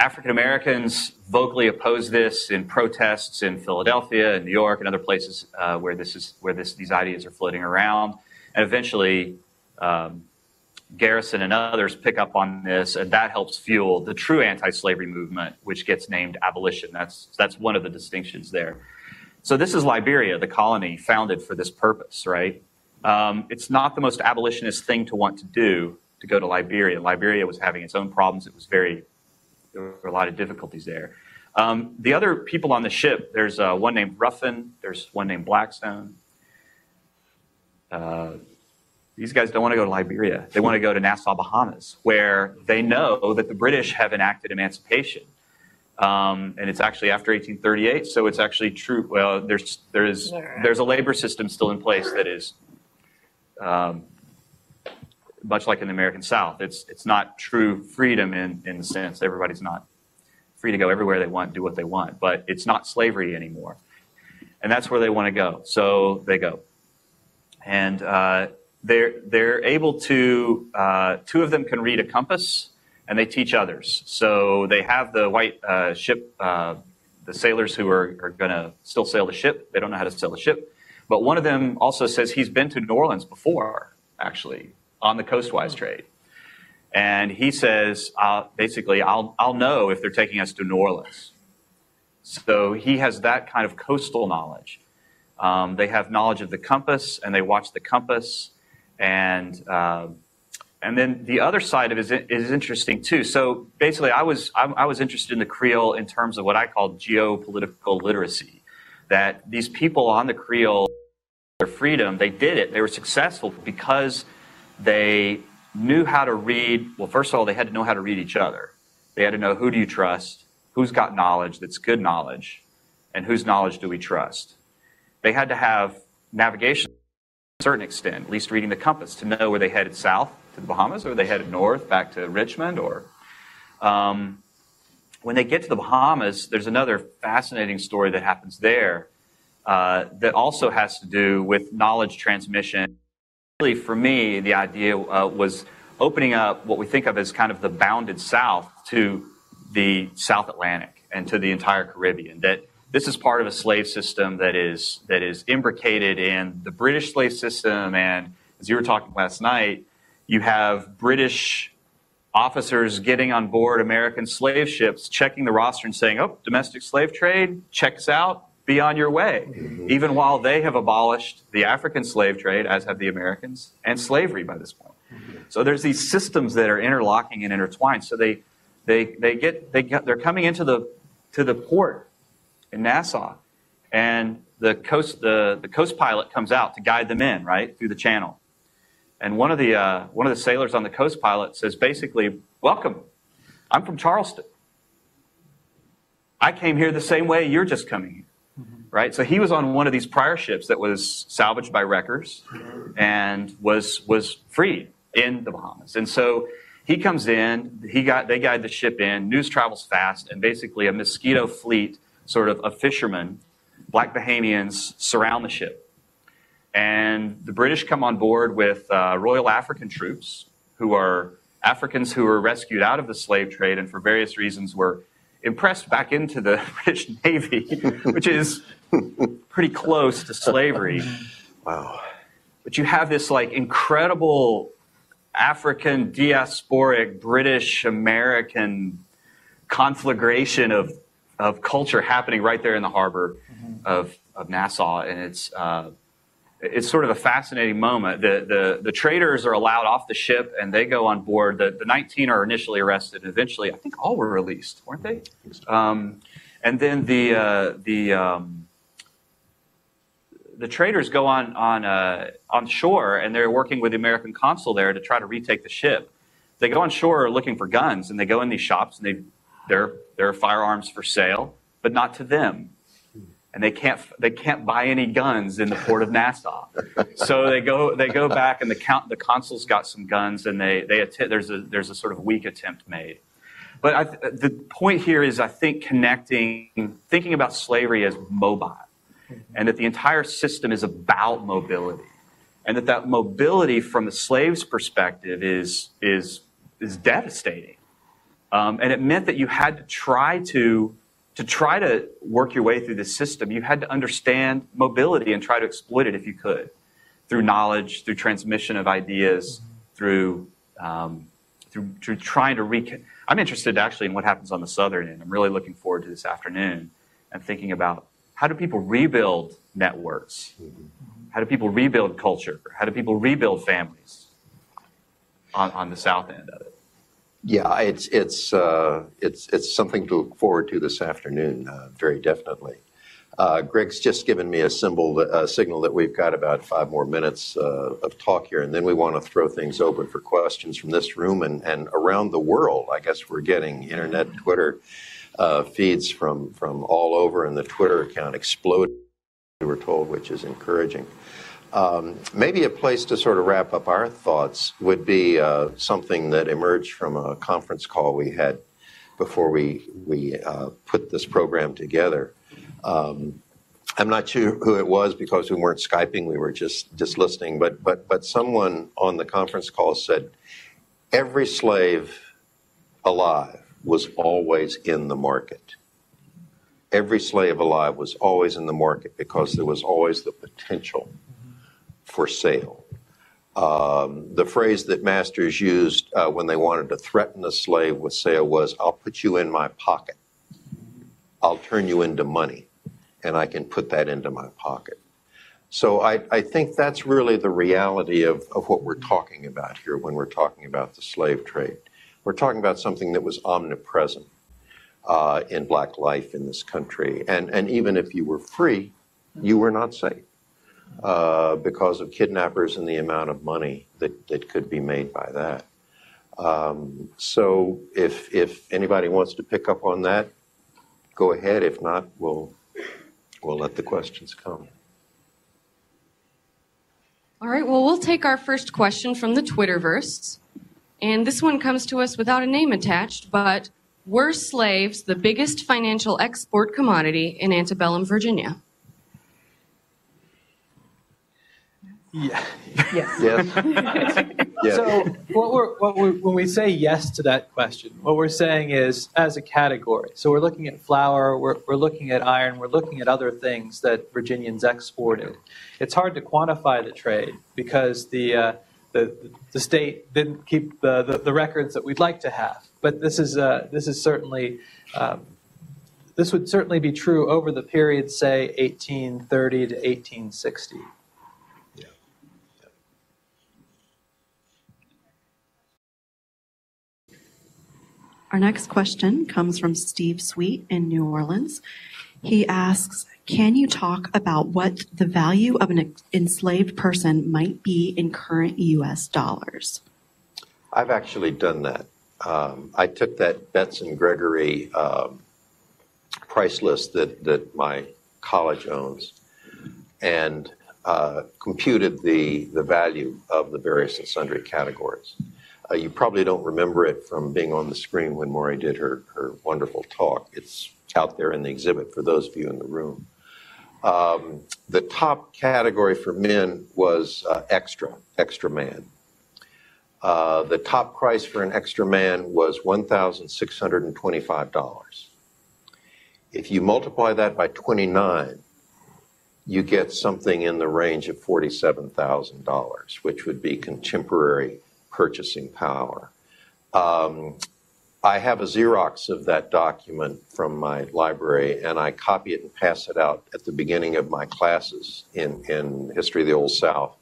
African Americans vocally oppose this in protests in Philadelphia and New York and other places where these ideas are floating around. And eventually, Garrison and others pick up on this, and that helps fuel the true anti-slavery movement, which gets named abolition. That's one of the distinctions there. So this is Liberia, the colony founded for this purpose, right? It's not the most abolitionist thing to want to do, to go to Liberia. Liberia was having its own problems. There were a lot of difficulties there. The other people on the ship, there's one named Ruffin, there's one named Blackstone. These guys don't want to go to Liberia. They want to go to Nassau, Bahamas, where they know that the British have enacted emancipation. And it's actually after 1838, so it's actually true. Well, there's a labor system still in place that is much like in the American South. It's not true freedom in the sense everybody's not free to go everywhere they want, do what they want, but it's not slavery anymore. And that's where they want to go. So they go. And they're able to, two of them can read a compass, and they teach others. So they have the white ship, the sailors who are going to still sail the ship. They don't know how to sail the ship. But one of them also says he's been to New Orleans before, actually, on the coastwise trade. And he says, basically, I'll know if they're taking us to New Orleans. So he has that kind of coastal knowledge. They have knowledge of the compass, and they watch the compass. And then the other side of it is interesting too. So basically, I was interested in the Creole in terms of what I call geopolitical literacy, that these people on the Creole, their freedom, they did it. They were successful because they knew how to read. Well, first of all, they had to know how to read each other. They had to know, who do you trust, who's got knowledge that's good knowledge, and whose knowledge do we trust. They had to have navigation to a certain extent, at least reading the compass, to know where they headed south, to the Bahamas, or they headed north, back to Richmond, or when they get to the Bahamas, there's another fascinating story that happens there that also has to do with knowledge transmission. Really, for me, the idea was opening up what we think of as kind of the bounded South to the South Atlantic and to the entire Caribbean, that this is part of a slave system that is imbricated in the British slave system. And as you were talking last night, you have British officers getting on board American slave ships, checking the roster and saying, oh, domestic slave trade checks out, be on your way. Mm-hmm. Even while they have abolished the African slave trade, as have the Americans, and slavery by this point. Mm-hmm. So there's these systems that are interlocking and intertwined. So they're coming into the port in Nassau, and the coast pilot comes out to guide them in, right, through the channel. And one of the sailors on the coast pilot says, basically, welcome, I'm from Charleston. I came here the same way you're just coming here. Right, so he was on one of these prior ships that was salvaged by wreckers and was freed in the Bahamas. And so he comes in, they guide the ship in, news travels fast, and basically a mosquito fleet, sort of a fishermen, black Bahamians, surround the ship. And the British come on board with Royal African troops, who are Africans who were rescued out of the slave trade and for various reasons were impressed back into the British Navy, which is pretty close to slavery. Wow. But you have this like incredible African diasporic British American conflagration of culture happening right there in the harbor of Nassau, and it's sort of a fascinating moment. The traders are allowed off the ship and they go on board. The 19 are initially arrested, and eventually I think all were released, weren't they? And then the traders go on shore, and they're working with the American consul there to try to retake the ship. They go on shore looking for guns, and they go in these shops, and there are firearms for sale, but not to them. And they can't buy any guns in the port of Nassau. So they go back, and the consul's got some guns, and there's a sort of weak attempt made. But the point here is, I think, thinking about slavery as mobile, and that the entire system is about mobility, and that mobility from the slave's perspective is devastating. And it meant that you had to try to work your way through the system. You had to understand mobility and try to exploit it if you could, through knowledge, through transmission of ideas, through trying to reconnect. I'm interested actually in what happens on the southern end. I'm really looking forward to this afternoon and thinking about how do people rebuild networks? How do people rebuild culture? How do people rebuild families on the south end of it? Yeah, it's something to look forward to this afternoon, very definitely. Greg's just given me a signal that we've got about 5 more minutes of talk here, and then we want to throw things open for questions from this room and around the world. I guess we're getting internet, Twitter feeds from all over, and the Twitter account exploded, we were told, which is encouraging. Maybe a place to sort of wrap up our thoughts would be something that emerged from a conference call we had before we put this program together. I'm not sure who it was because we weren't Skyping, we were just listening, but someone on the conference call said, every slave alive was always in the market. Every slave alive was always in the market because there was always the potential for sale. The phrase that masters used when they wanted to threaten a slave with sale was, I'll put you in my pocket. I'll turn you into money, and I can put that into my pocket. So I think that's really the reality of what we're talking about here when we're talking about the slave trade. We're talking about something that was omnipresent in black life in this country. And even if you were free, you were not safe. Because of kidnappers and the amount of money that could be made by that. So if anybody wants to pick up on that, go ahead. If not, we'll let the questions come. All right, well, we'll take our first question from the Twitterverse. And this one comes to us without a name attached, but were slaves the biggest financial export commodity in antebellum Virginia? Yeah. Yes. Yes. So when we say yes to that question, what we're saying is as a category. So we're looking at flour, we're looking at iron, we're looking at other things that Virginians exported. It's hard to quantify the trade because the state didn't keep the records that we'd like to have. But this is certainly this would certainly be true over the period, say 1830 to 1860. Our next question comes from Steve Sweet in New Orleans. He asks, can you talk about what the value of an enslaved person might be in current U.S. dollars? I've actually done that. I took that Betts and Gregory price list that my college owns, and computed the value of the various and sundry categories. You probably don't remember it from being on the screen when Maurie did her wonderful talk. It's out there in the exhibit for those of you in the room. The top category for men was extra man. The top price for an extra man was $1,625. If you multiply that by 29, you get something in the range of $47,000, which would be contemporary purchasing power. I have a Xerox of that document from my library, and I copy it and pass it out at the beginning of my classes in History of the Old South,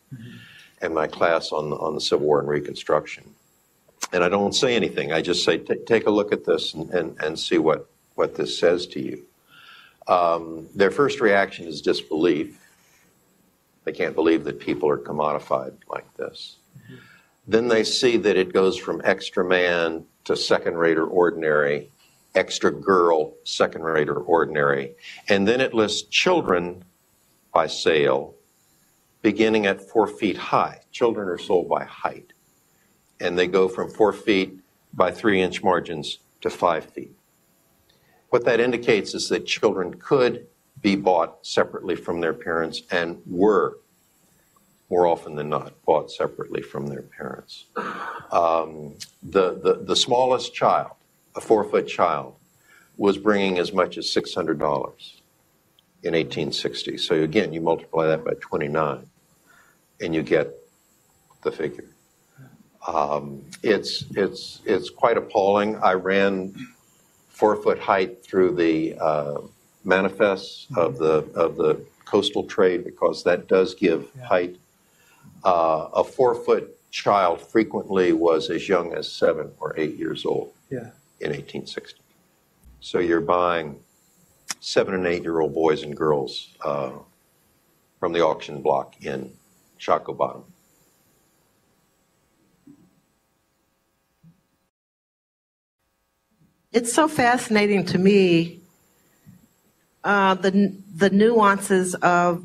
and my class on the Civil War and Reconstruction. And I don't say anything. I just say, take a look at this and see what this says to you. Their first reaction is disbelief. They can't believe that people are commodified like this. Then they see that it goes from extra man to second-rate or ordinary, extra girl, second-rate or ordinary. And then it lists children by sale beginning at 4 feet high. Children are sold by height. And they go from 4 feet by 3-inch margins to 5 feet. What that indicates is that children could be bought separately from their parents and were, more often than not, bought separately from their parents. The smallest child, a 4-foot child, was bringing as much as $600 in 1860. So again, you multiply that by 29 and you get the figure. It's quite appalling. I ran 4-foot height through the manifests of the coastal trade, because that does give height. A 4-foot child frequently was as young as 7 or 8 years old in 1860. So you're buying 7- and 8-year-old boys and girls from the auction block in Chaco Bottom. It's so fascinating to me, the nuances of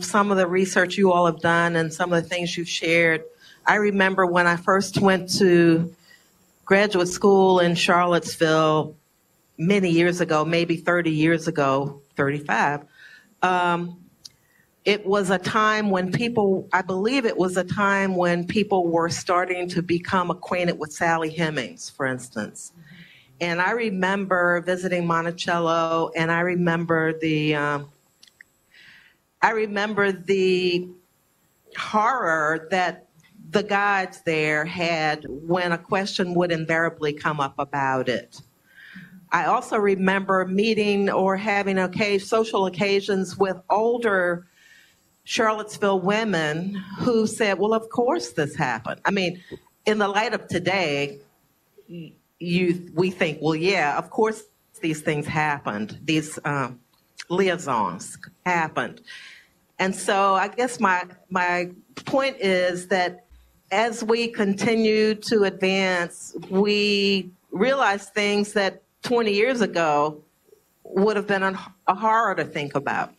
some of the research you all have done and some of the things you've shared. I remember when I first went to graduate school in Charlottesville many years ago, maybe 30 years ago, 35. It was a time when people, I believe it was a time when people were starting to become acquainted with Sally Hemings, for instance. And I remember visiting Monticello, and I remember the horror that the guides there had when a question would invariably come up about it. I also remember meeting or having social occasions with older Charlottesville women who said, well, of course this happened. I mean, in the light of today, we think, well, yeah, of course these things happened. These liaisons happened. And so I guess my point is that as we continue to advance, we realize things that 20 years ago would have been a horror to think about.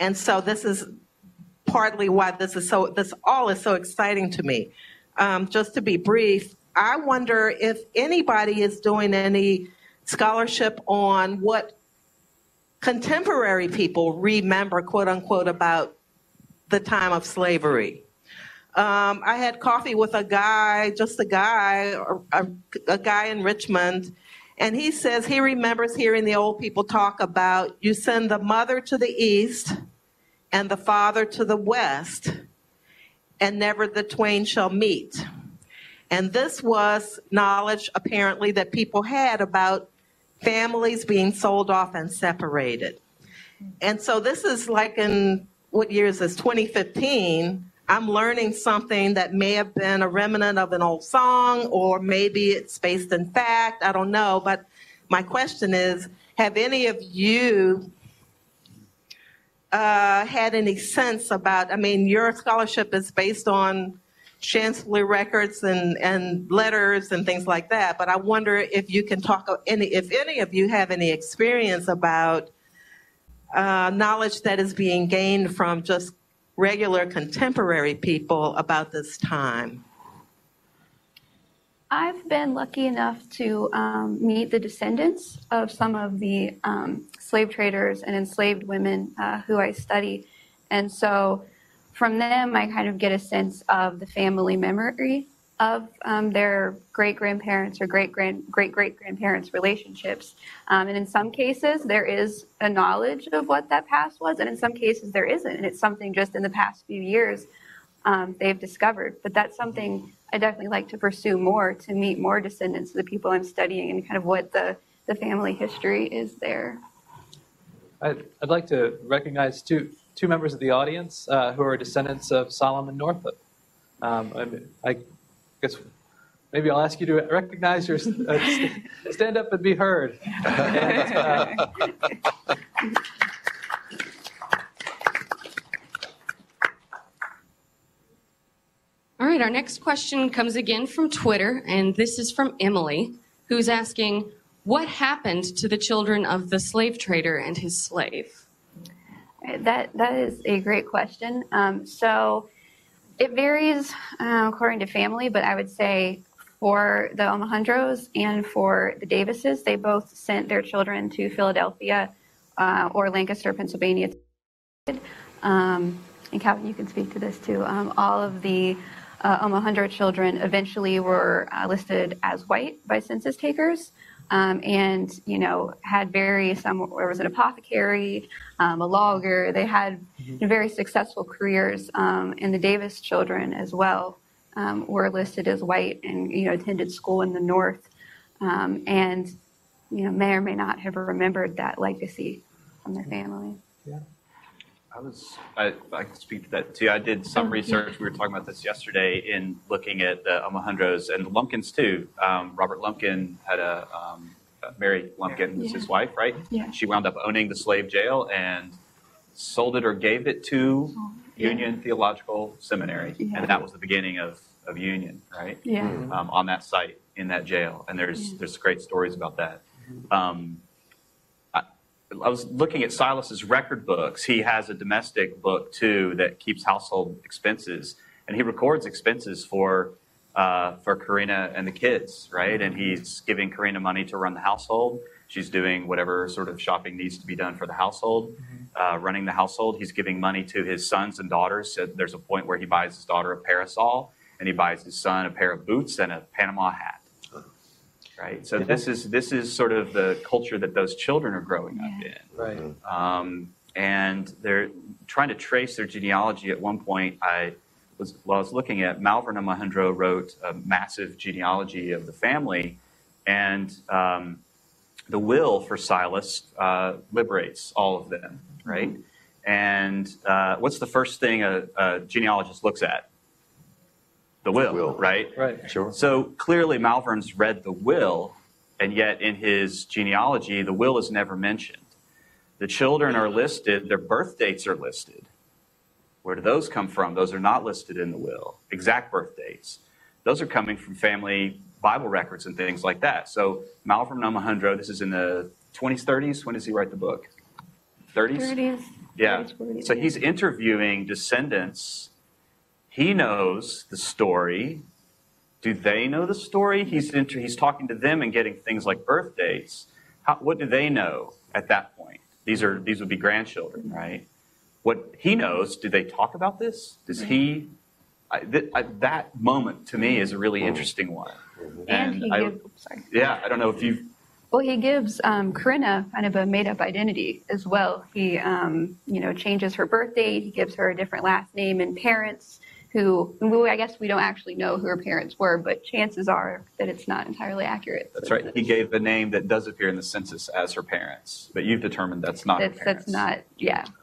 And so this is partly why this all is so exciting to me. Just to be brief, I wonder if anybody is doing any scholarship on what contemporary people remember, quote unquote, about the time of slavery. I had coffee with a guy, a guy in Richmond, and he says he remembers hearing the old people talk about, you send the mother to the east and the father to the west, and never the twain shall meet. And this was knowledge, apparently, that people had about families being sold off and separated. And so this is like in, what year is this, 2015, I'm learning something that may have been a remnant of an old song, or maybe it's based in fact, I don't know. But my question is, have any of you had any sense about, I mean, your scholarship is based on chancellery records and letters and things like that. But I wonder if you can talk, if any of you have any experience about knowledge that is being gained from just regular contemporary people about this time. I've been lucky enough to meet the descendants of some of the slave traders and enslaved women who I study. And so from them, I kind of get a sense of the family memory of their great-grandparents or great-great-great-grandparents' relationships. And in some cases, there is a knowledge of what that past was, and in some cases there isn't. And it's something just in the past few years they've discovered. But that's something I definitely like to pursue more, to meet more descendants of the people I'm studying and kind of what the family history is there. I'd like to recognize two members of the audience who are descendants of Solomon Northup. I guess maybe I'll ask you to recognize your stand up and be heard. And, all right, our next question comes again from Twitter, and this is from Emily, who's asking, what happened to the children of the slave trader and his slave? That is a great question. So it varies according to family, but I would say for the Omohundros and for the Davises, they both sent their children to Philadelphia or Lancaster, Pennsylvania. And Calvin, you can speak to this too. All of the Omohundro children eventually were listed as white by census takers, and had there was an apothecary, a logger. They had very successful careers, and the Davis children as well were listed as white and attended school in the North, and may or may not have remembered that legacy from their family. Yeah. I can speak to that too. I did some research. We were talking about this yesterday in looking at the Omohundros and the Lumpkins too. Robert Lumpkin had a Mary Lumpkin was his wife, right? Yeah. She wound up owning the slave jail and sold it or gave it to Union Theological Seminary, and that was the beginning of Union, right? Yeah. On that site in that jail, and there's great stories about that. I was looking at Silas's record books. He has a domestic book too that keeps household expenses, and he records expenses for Karina and the kids, right? And he's giving Karina money to run the household. She's doing whatever sort of shopping needs to be done for the household, running the household. He's giving money to his sons and daughters. So there's a point where he buys his daughter a parasol, and he buys his son a pair of boots and a Panama hat. Right, so this is sort of the culture that those children are growing up in, right? And they're trying to trace their genealogy. At one point, I was looking at Malvern Omohundro wrote a massive genealogy of the family, and the will for Silas liberates all of them, right? And what's the first thing a genealogist looks at? The will, right? Right, sure. So clearly Malvern's read the will, and yet in his genealogy, the will is never mentioned. The children are listed, their birth dates are listed. Where do those come from? Those are not listed in the will, exact birth dates. Those are coming from family Bible records and things like that. So Malvern Omohundro, this is in the 20s, 30s. When does he write the book? 30s? 30s. Yeah. 30s, 40s, so he's interviewing descendants. He knows the story. Do they know the story? He's talking to them and getting things like birth dates. What do they know at that point? These would be grandchildren, right? What he knows, do they talk about this? Does he? That moment to me is a really interesting one. And he gives, I don't know if you've. Well, he gives Corinna kind of a made-up identity as well. He, changes her birth date. He gives her a different last name and parents. I guess we don't actually know who her parents were, but chances are that it's not entirely accurate. That's right. He gave the name that does appear in the census as her parents, but you've determined that's not her parents. That's not,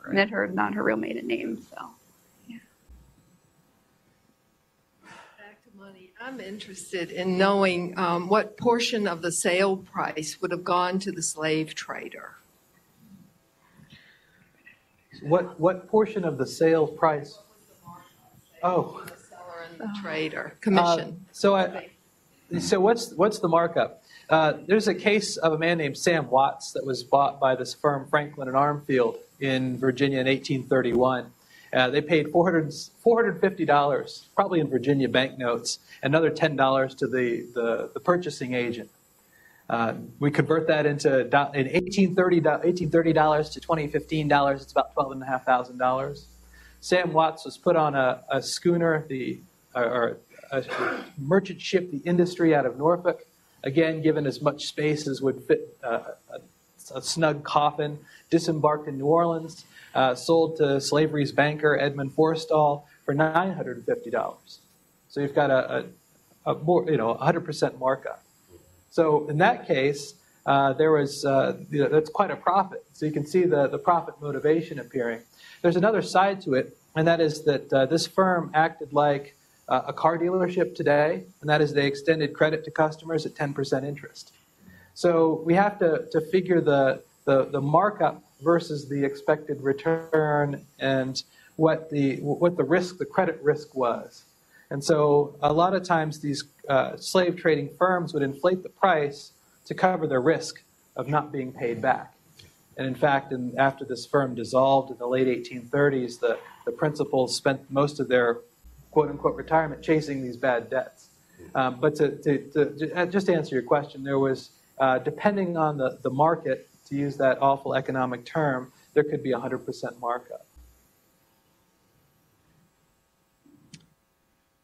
right. Not her real maiden name, so, Back to money. I'm interested in knowing what portion of the sale price would have gone to the slave trader. What portion of the sale price? Oh, the seller and trade or commission. So what's the markup? There's a case of a man named Sam Watts that was bought by this firm Franklin and Armfield in Virginia in 1831. They paid $450, probably in Virginia banknotes, another $10 to the purchasing agent. We convert that into in 1830 dollars to 2015 dollars. It's about $12,500. Sam Watts was put on a schooner, a merchant ship, the Industry, out of Norfolk. Again, given as much space as would fit a snug coffin, disembarked in New Orleans, sold to slavery's banker, Edmund Forrestal, for $950. So you've got a more, 100% markup. So in that case, there was, that's quite a profit. So you can see the profit motivation appearing. There's another side to it, and that is that this firm acted like a car dealership today, and that is they extended credit to customers at 10% interest. So we have to figure the markup versus the expected return and what the risk, the credit risk was. And so a lot of times these slave trading firms would inflate the price to cover their risk of not being paid back. And in fact, after this firm dissolved in the late 1830s, the principals spent most of their quote-unquote retirement chasing these bad debts. But to just answer your question, there was, depending on the market, to use that awful economic term, there could be 100% markup.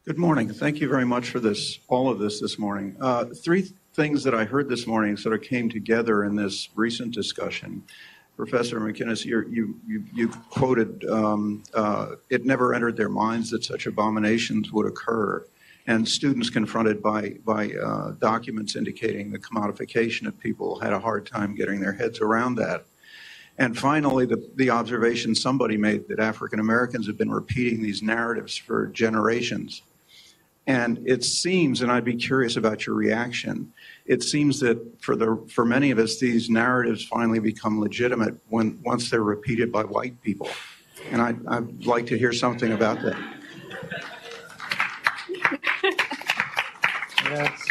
Good morning. Thank you very much for this, all of this morning. Three things that I heard this morning sort of came together in this recent discussion. Professor McInnis, you quoted, it never entered their minds that such abominations would occur, and students confronted by documents indicating the commodification of people had a hard time getting their heads around that. And finally, the observation somebody made that African Americans have been repeating these narratives for generations. And it seems, and I'd be curious about your reaction, it seems that for many of us, these narratives finally become legitimate once they're repeated by white people. And I'd like to hear something about that. Yes.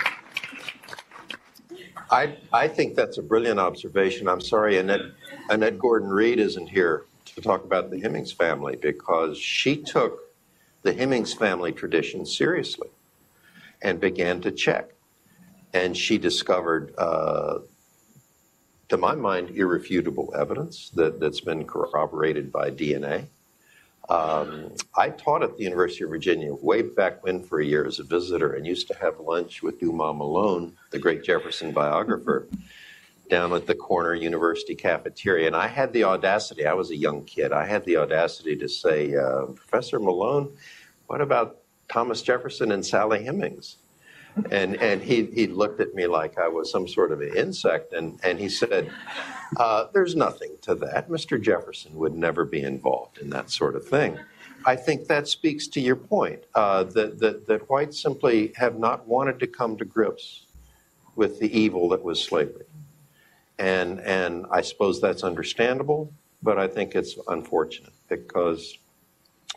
I think that's a brilliant observation. I'm sorry Annette Gordon-Reed isn't here to talk about the Hemings family, because she took the Hemings family tradition seriously and began to check. And she discovered, to my mind, irrefutable evidence that's been corroborated by DNA. I taught at the University of Virginia way back when for a year as a visitor, and used to have lunch with Dumas Malone, the great Jefferson biographer, down at the corner university cafeteria. And I had the audacity, I was a young kid, I had the audacity to say, Professor Malone, what about Thomas Jefferson and Sally Hemings? And he looked at me like I was some sort of an insect, and he said, there's nothing to that. Mr. Jefferson would never be involved in that sort of thing. I think that speaks to your point, that whites simply have not wanted to come to grips with the evil that was slavery. And I suppose that's understandable, but I think it's unfortunate because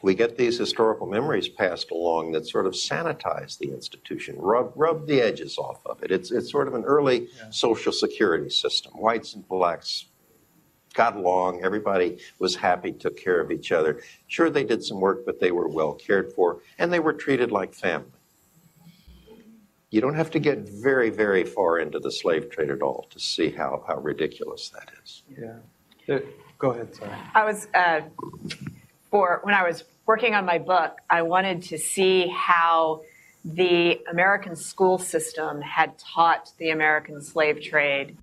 we get these historical memories passed along that sort of sanitize the institution, rub the edges off of it. It's sort of an early social security system. Whites and blacks got along. Everybody was happy, took care of each other. Sure, they did some work, but they were well cared for, and they were treated like family. You don't have to get very, very far into the slave trade at all to see how ridiculous that is. Yeah. Go ahead, Sarah. I was... when I was working on my book, I wanted to see how the American school system had taught the American slave trade,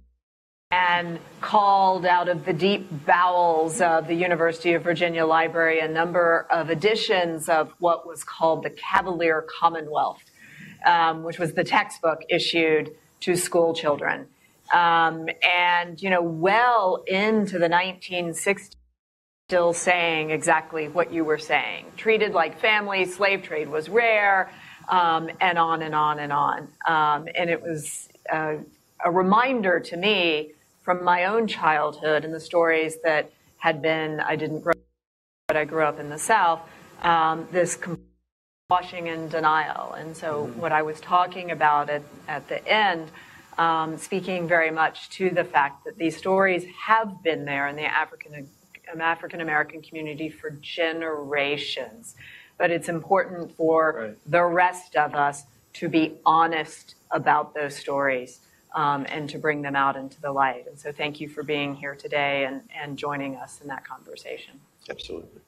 and called out of the deep bowels of the University of Virginia Library a number of editions of what was called the Cavalier Commonwealth, which was the textbook issued to school children. And, well into the 1960s, still saying exactly what you were saying. Treated like family, slave trade was rare, and on and on and on. And it was a reminder to me from my own childhood and the stories that had been, I didn't grow up, but I grew up in the South, this Washing and denial. And so what I was talking about at the end, speaking very much to the fact that these stories have been there in the African American community for generations. But it's important for the rest of us to be honest about those stories and to bring them out into the light. And so thank you for being here today and joining us in that conversation. Absolutely.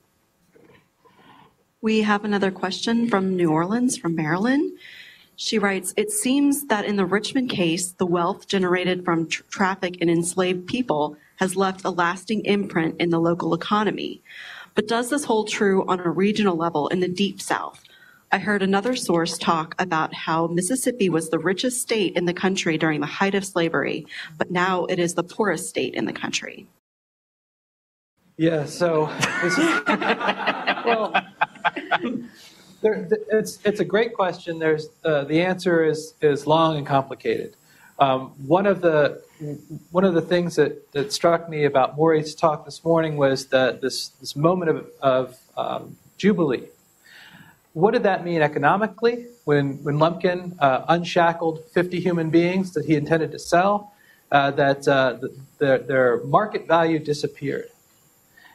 We have another question from New Orleans, from Marilyn. She writes, it seems that in the Richmond case, the wealth generated from traffic in enslaved people has left a lasting imprint in the local economy. But does this hold true on a regional level in the Deep South? I heard another source talk about how Mississippi was the richest state in the country during the height of slavery, but now it is the poorest state in the country. Yeah, so this is, well, it's a great question. There's the answer is long and complicated. One of the things that struck me about Maurie's talk this morning was this moment of jubilee. What did that mean economically? When Lumpkin unshackled 50 human beings that he intended to sell, their market value disappeared.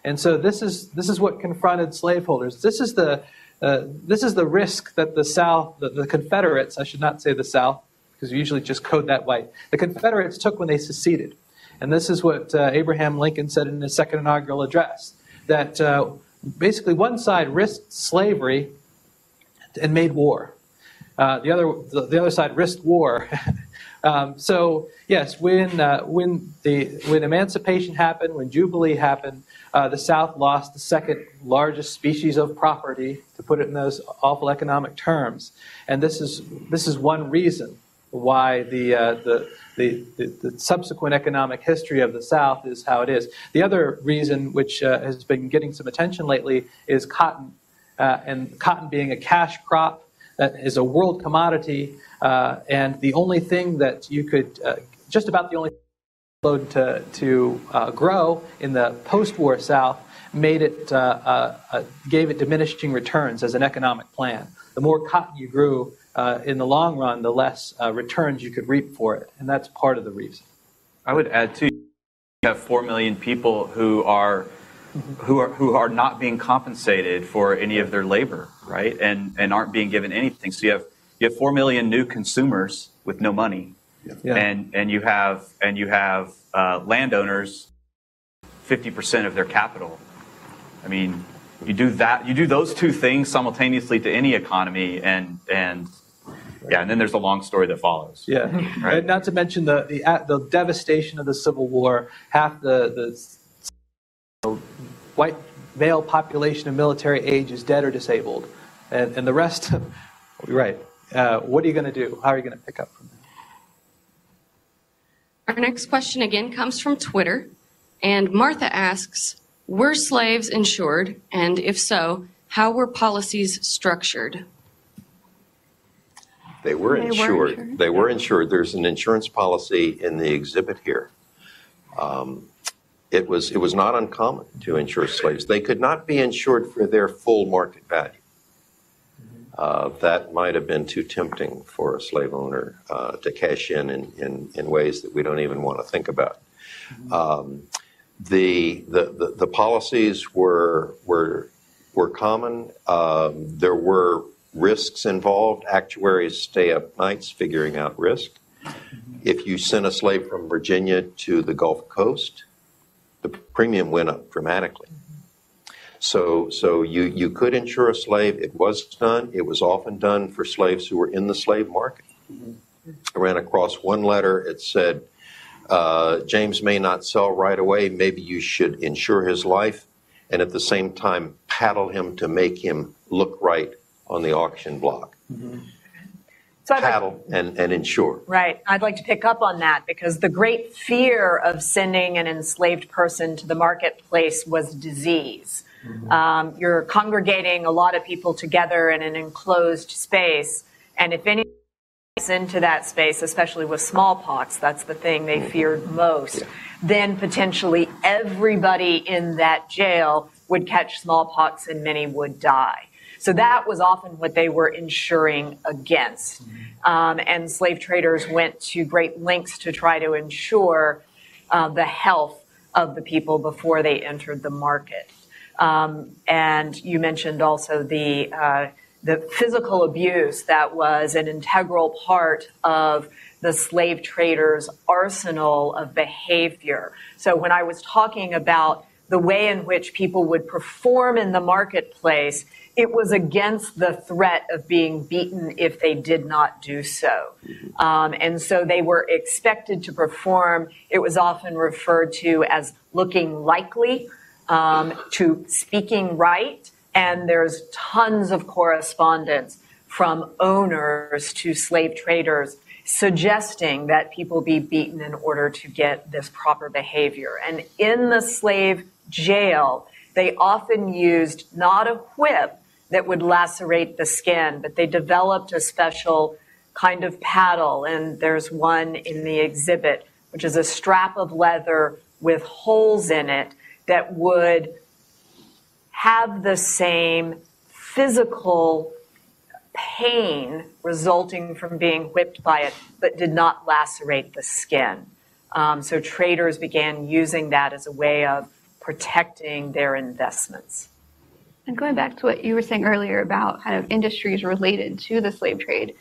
And so this is what confronted slaveholders. This is the risk that the South, the Confederates, I should not say the South, because we usually just code that white. The Confederates took when they seceded, and this is what Abraham Lincoln said in his second inaugural address. That basically one side risked slavery and made war. The other side risked war. So yes, when emancipation happened, when Jubilee happened, the South lost the second largest species of property, to put it in those awful economic terms, and this is one reason why the subsequent economic history of the South is how it is. The other reason, which has been getting some attention lately, is cotton, and cotton being a cash crop. That is a world commodity, and the only thing that you could, just about the only thing to grow in the post-war South, made it, gave it diminishing returns as an economic plan. The more cotton you grew in the long run, the less returns you could reap for it, and that's part of the reason. I would add too, you have 4 million people who are not being compensated for any of their labor, right? And aren't being given anything. So you have 4 million new consumers with no money, and you have landowners 50% of their capital. I mean, you do those two things simultaneously to any economy, and yeah, and then there's the long story that follows. Yeah, right. And not to mention the devastation of the Civil War. Half the white male population of military age is dead or disabled, and the rest, what are you going to do? How are you going to pick up from that? Our next question again comes from Twitter, and Martha asks, were slaves insured, and if so, how were policies structured? They were insured. There's an insurance policy in the exhibit here. It was not uncommon to insure slaves. They could not be insured for their full market value. That might have been too tempting for a slave owner to cash in ways that we don't even want to think about. The policies were common. There were risks involved. Actuaries stay up nights figuring out risk. If you sent a slave from Virginia to the Gulf Coast, the premium went up dramatically. So you could insure a slave. It was done. It was often done for slaves who were in the slave market. I ran across one letter. It said, James may not sell right away. Maybe you should insure his life and at the same time paddle him to make him look right on the auction block. Paddle and insure. Right. I'd like to pick up on that, because the great fear of sending an enslaved person to the marketplace was disease. You're congregating a lot of people together in an enclosed space, and if anyone gets into that space, especially with smallpox, that's the thing they feared most, then potentially everybody in that jail would catch smallpox and many would die. So that was often what they were insuring against. And slave traders went to great lengths to try to ensure the health of the people before they entered the market. And you mentioned also the physical abuse that was an integral part of the slave traders' arsenal of behavior. So when I was talking about the way in which people would perform in the marketplace, it was against the threat of being beaten if they did not do so. And so they were expected to perform. It was often referred to as looking likely, to speaking right, and there's tons of correspondence from owners to slave traders suggesting that people be beaten in order to get this proper behavior. And in the slave jail, they often used not a whip that would lacerate the skin, but they developed a special kind of paddle. And there's one in the exhibit, which is a strap of leather with holes in it that would have the same physical pain resulting from being whipped by it, but did not lacerate the skin. So traders began using that as a way of protecting their investments. And going back to what you were saying earlier about kind of industries related to the slave trade,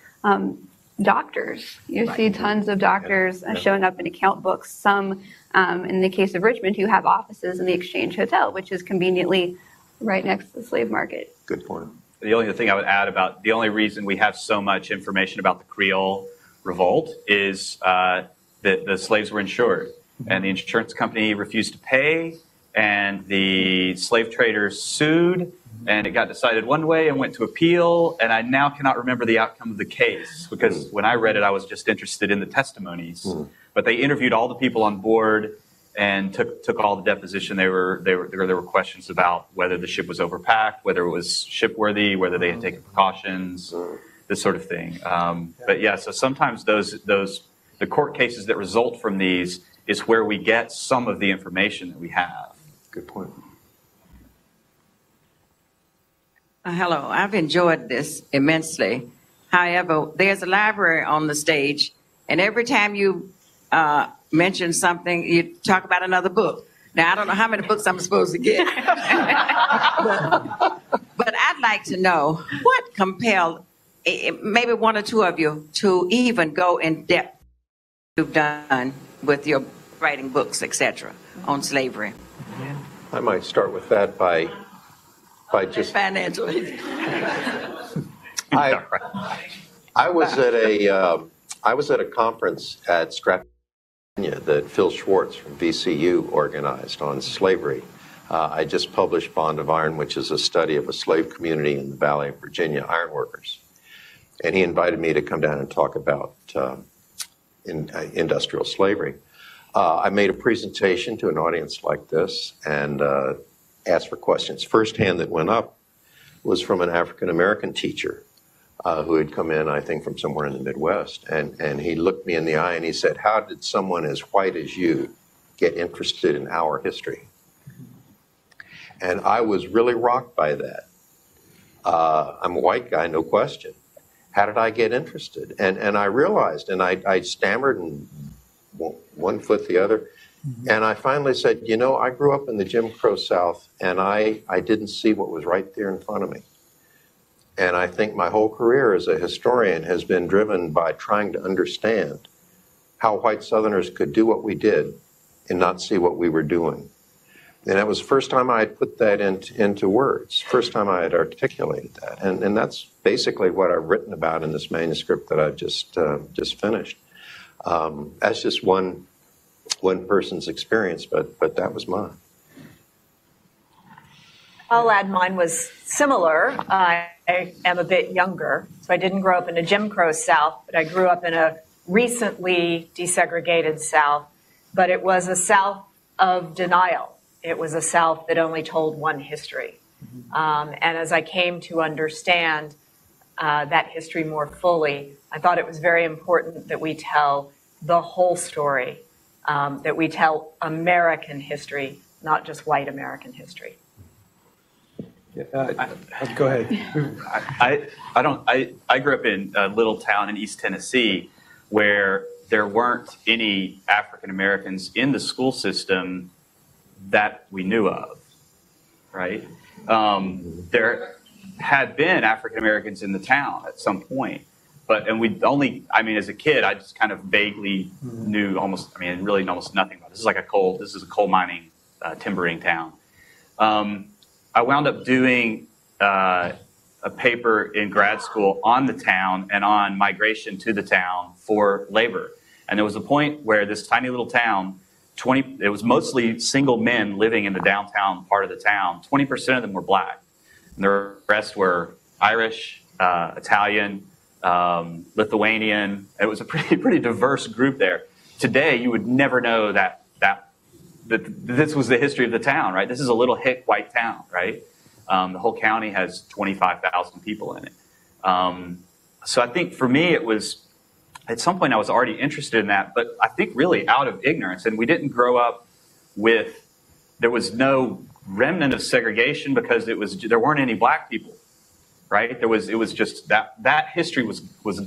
doctors. You right. see tons of doctors showing up in account books, some in the case of Richmond who have offices in the Exchange Hotel, which is conveniently right next to the slave market. Good point. The only thing I would add about the only reason we have so much information about the Creole Revolt is that the slaves were insured and the insurance company refused to pay and the slave traders sued and it got decided one way and went to appeal. And I now cannot remember the outcome of the case because when I read it, I was just interested in the testimonies, but they interviewed all the people on board and took all the deposition. There were questions about whether the ship was overpacked, whether it was shipworthy, whether they had taken precautions, this sort of thing. But yeah, so sometimes the court cases that result from these is where we get some of the information that we have. Good point. Hello, I've enjoyed this immensely. However, there's a library on the stage, and every time you mention something, you talk about another book. Now, I don't know how many books I'm supposed to get. but I'd like to know what compelled maybe one or two of you to even go in depth you've done with your writing books, etc., on slavery. I might start with that by just financially. I was at a conference at Stratford, Virginia, that Phil Schwartz from VCU organized on slavery. I just published Bond of Iron, which is a study of a slave community in the Valley of Virginia, ironworkers. And he invited me to come down and talk about industrial slavery. I made a presentation to an audience like this and asked for questions. First hand that went up was from an African-American teacher who had come in, I think, from somewhere in the Midwest. And he looked me in the eye and he said, "How did someone as white as you get interested in our history?" And I was really rocked by that. I'm a white guy, no question. How did I get interested? And I realized, and I stammered and one foot the other. And I finally said, you know, I grew up in the Jim Crow South, and I didn't see what was right there in front of me. And I think my whole career as a historian has been driven by trying to understand how white Southerners could do what we did and not see what we were doing. And that was the first time I had put that into words, first time I had articulated that. And that's basically what I've written about in this manuscript that I've just finished. That's just one person's experience, but that was mine. I'll add mine was similar. I am a bit younger, so I didn't grow up in a Jim Crow South, but I grew up in a recently desegregated South, but it was a South of denial. It was a South that only told one history. And as I came to understand that history more fully, I thought it was very important that we tell the whole story, that we tell American history, not just white American history. Go ahead. I grew up in a little town in East Tennessee where there weren't any African Americans in the school system that we knew of, right? There had been African Americans in the town at some point, and we only, as a kid, I just kind of vaguely knew almost, really almost nothing about it. This is like a coal, this is a coal mining, timbering town. I wound up doing a paper in grad school on the town and on migration to the town for labor. And there was a point where this tiny little town, it was mostly single men living in the downtown part of the town. 20% of them were black. And the rest were Irish, Italian, Lithuanian. It was a pretty diverse group there. Today, you would never know that this was the history of the town, right? This is a little hick white town, right? The whole county has 25,000 people in it. So I think for me, it was, at some point I was already interested in that, but I think really out of ignorance. And we didn't grow up with, there was no remnant of segregation because it was, there weren't any black people, right? It was just that history was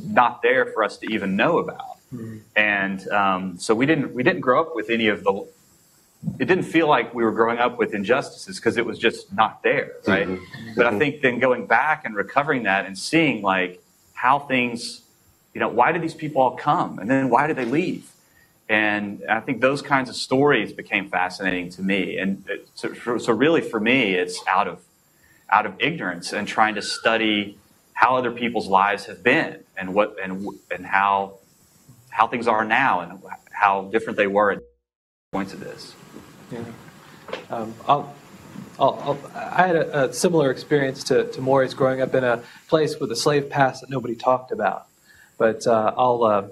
not there for us to even know about. Mm-hmm. And so we didn't grow up with any of the, it didn't feel like we were growing up with injustices because it was just not there, right? Mm-hmm. But I think then going back and recovering that and seeing like how things, why did these people all come? And then why did they leave? And I think those kinds of stories became fascinating to me. And so really for me, it's out of ignorance and trying to study how other people's lives have been and what, and how things are now and how different they were at points of this. Yeah. I had a similar experience to Maurie's, growing up in a place with a slave past that nobody talked about. But I'll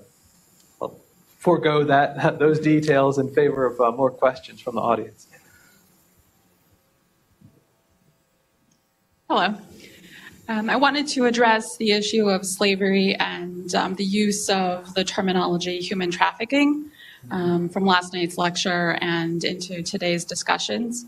forego those details in favor of more questions from the audience. Hello. I wanted to address the issue of slavery and the use of the terminology human trafficking from last night's lecture and into today's discussions.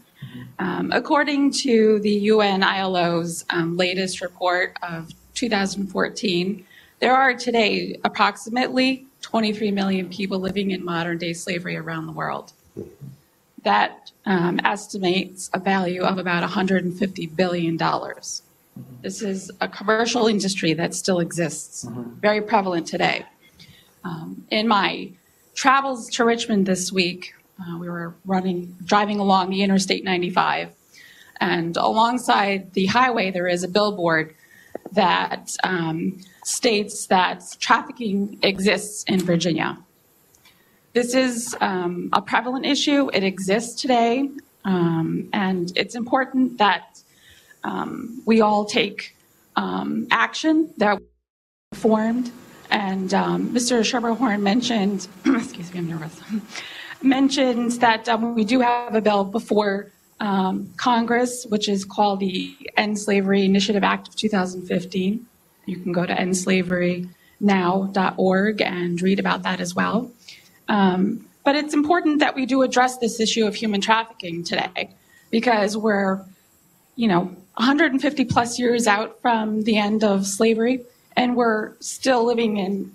According to the UN ILO's latest report of 2014, there are today approximately 23 million people living in modern-day slavery around the world. That estimates a value of about $150 billion. This is a commercial industry that still exists, very prevalent today. In my travels to Richmond this week, we were driving along the Interstate 95, and alongside the highway there is a billboard that states that trafficking exists in Virginia. This is a prevalent issue. It exists today, and it's important that we all take action, that we're informed. And Mr. Schermerhorn mentioned, excuse me, I'm nervous, mentioned that we do have a bill before Congress, which is called the End Slavery Initiative Act of 2015. You can go to endslaverynow.org and read about that as well. But it's important that we do address this issue of human trafficking today, because we're, 150 plus years out from the end of slavery, and we're still living in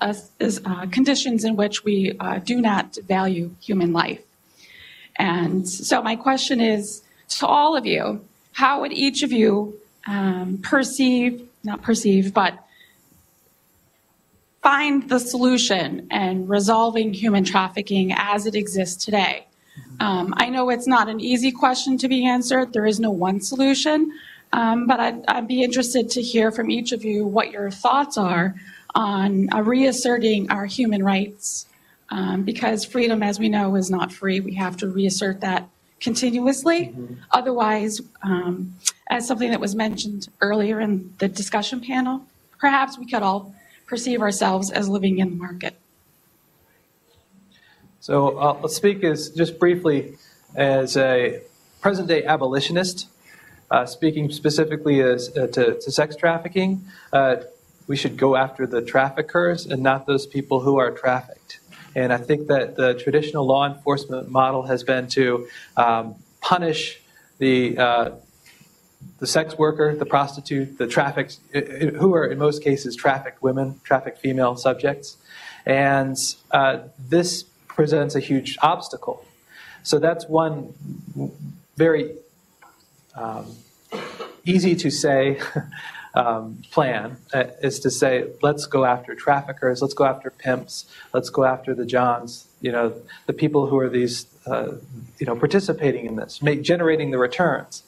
conditions in which we do not value human life. And so my question is to all of you, how would each of you find the solution in resolving human trafficking as it exists today? I know it's not an easy question to be answered. There is no one solution. But I'd be interested to hear from each of you what your thoughts are on reasserting our human rights, because freedom, as we know, is not free. We have to reassert that continuously. Otherwise, as something that was mentioned earlier in the discussion panel, perhaps we could all perceive ourselves as living in the market. So I'll speak just briefly as a present-day abolitionist. Speaking specifically to sex trafficking, we should go after the traffickers and not those people who are trafficked. And I think that the traditional law enforcement model has been to punish the the sex worker, the prostitute, the trafficked, who are in most cases trafficked women, trafficked female subjects. And this presents a huge obstacle. So that's one very easy to say plan, is to say, let's go after traffickers, let's go after pimps, let's go after the Johns, you know, the people who are these, you know, participating in this, generating the returns.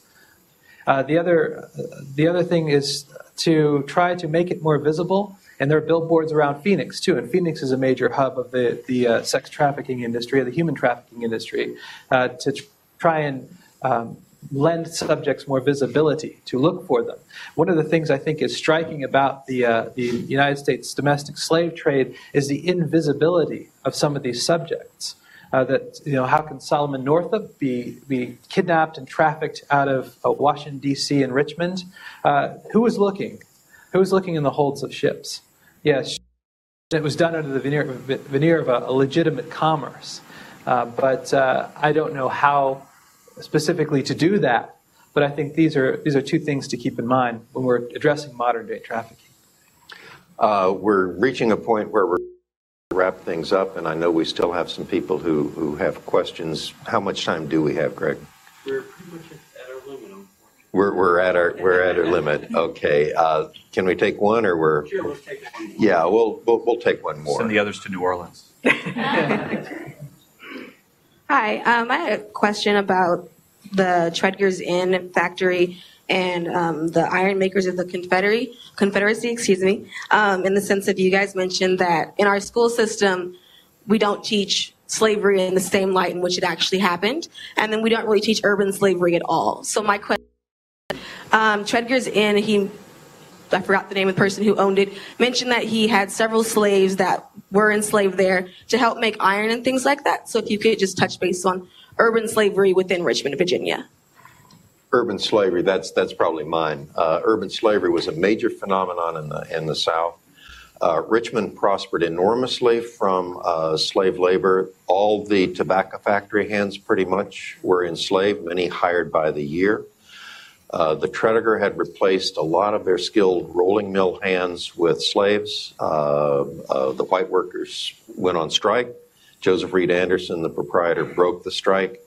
The other thing is to try to make it more visible, and there are billboards around Phoenix too. And Phoenix is a major hub of the sex trafficking industry, or the human trafficking industry, to try and lend subjects more visibility, to look for them. One of the things I think is striking about the United States domestic slave trade is the invisibility of some of these subjects. That, you know, how can Solomon Northup be kidnapped and trafficked out of Washington, D.C. and Richmond? Who was looking? Who was looking in the holds of ships? Yes, it was done under the veneer of a legitimate commerce. But I don't know how specifically to do that. But I think these are two things to keep in mind when we're addressing modern day trafficking. We're reaching a point where we're wrap things up, and I know we still have some people who have questions. How much time do we have, Greg? We're pretty much at our limit, unfortunately. We're at our limit. Okay, can we take one, or we're? Sure, we'll take one. Yeah, we'll take one more. Send the others to New Orleans. Hi, I had a question about the Tredegar's Inn factory and the Ironmakers of the Confederacy, excuse me, in the sense of, you guys mentioned that in our school system, we don't teach slavery in the same light in which it actually happened, and then we don't really teach urban slavery at all. So my question, Tredegar's Inn, I forgot the name of the person who owned it, mentioned that he had several slaves that were enslaved there to help make iron and things like that. So if you could just touch base on urban slavery within Richmond, Virginia. Urban slavery, that's probably mine. Urban slavery was a major phenomenon in the South. Richmond prospered enormously from slave labor. All the tobacco factory hands pretty much were enslaved, many hired by the year. The Tredegar had replaced a lot of their skilled rolling mill hands with slaves. The white workers went on strike. Joseph Reed Anderson, the proprietor, broke the strike.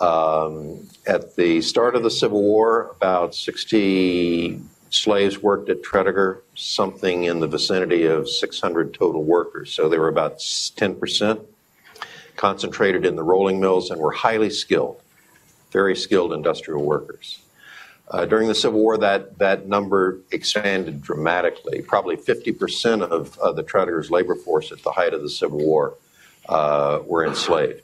At the start of the Civil War, about 60 slaves worked at Tredegar, something in the vicinity of 600 total workers. So they were about 10% concentrated in the rolling mills and were highly skilled, very skilled industrial workers. During the Civil War, that number expanded dramatically. Probably 50% of the Tredegar's labor force at the height of the Civil War were enslaved.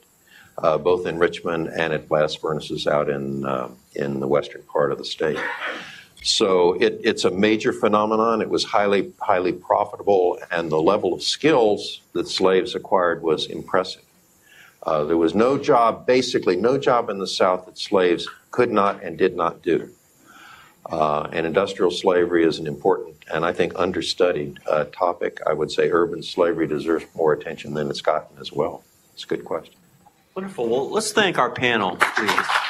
Both in Richmond and at blast furnaces out in the western part of the state. So it's a major phenomenon. It was highly profitable, and the level of skills that slaves acquired was impressive. There was no job, basically no job in the South that slaves could not and did not do. And industrial slavery is an important and I think understudied topic. I would say urban slavery deserves more attention than it's gotten as well. It's a good question. Wonderful. Well, let's thank our panel, please.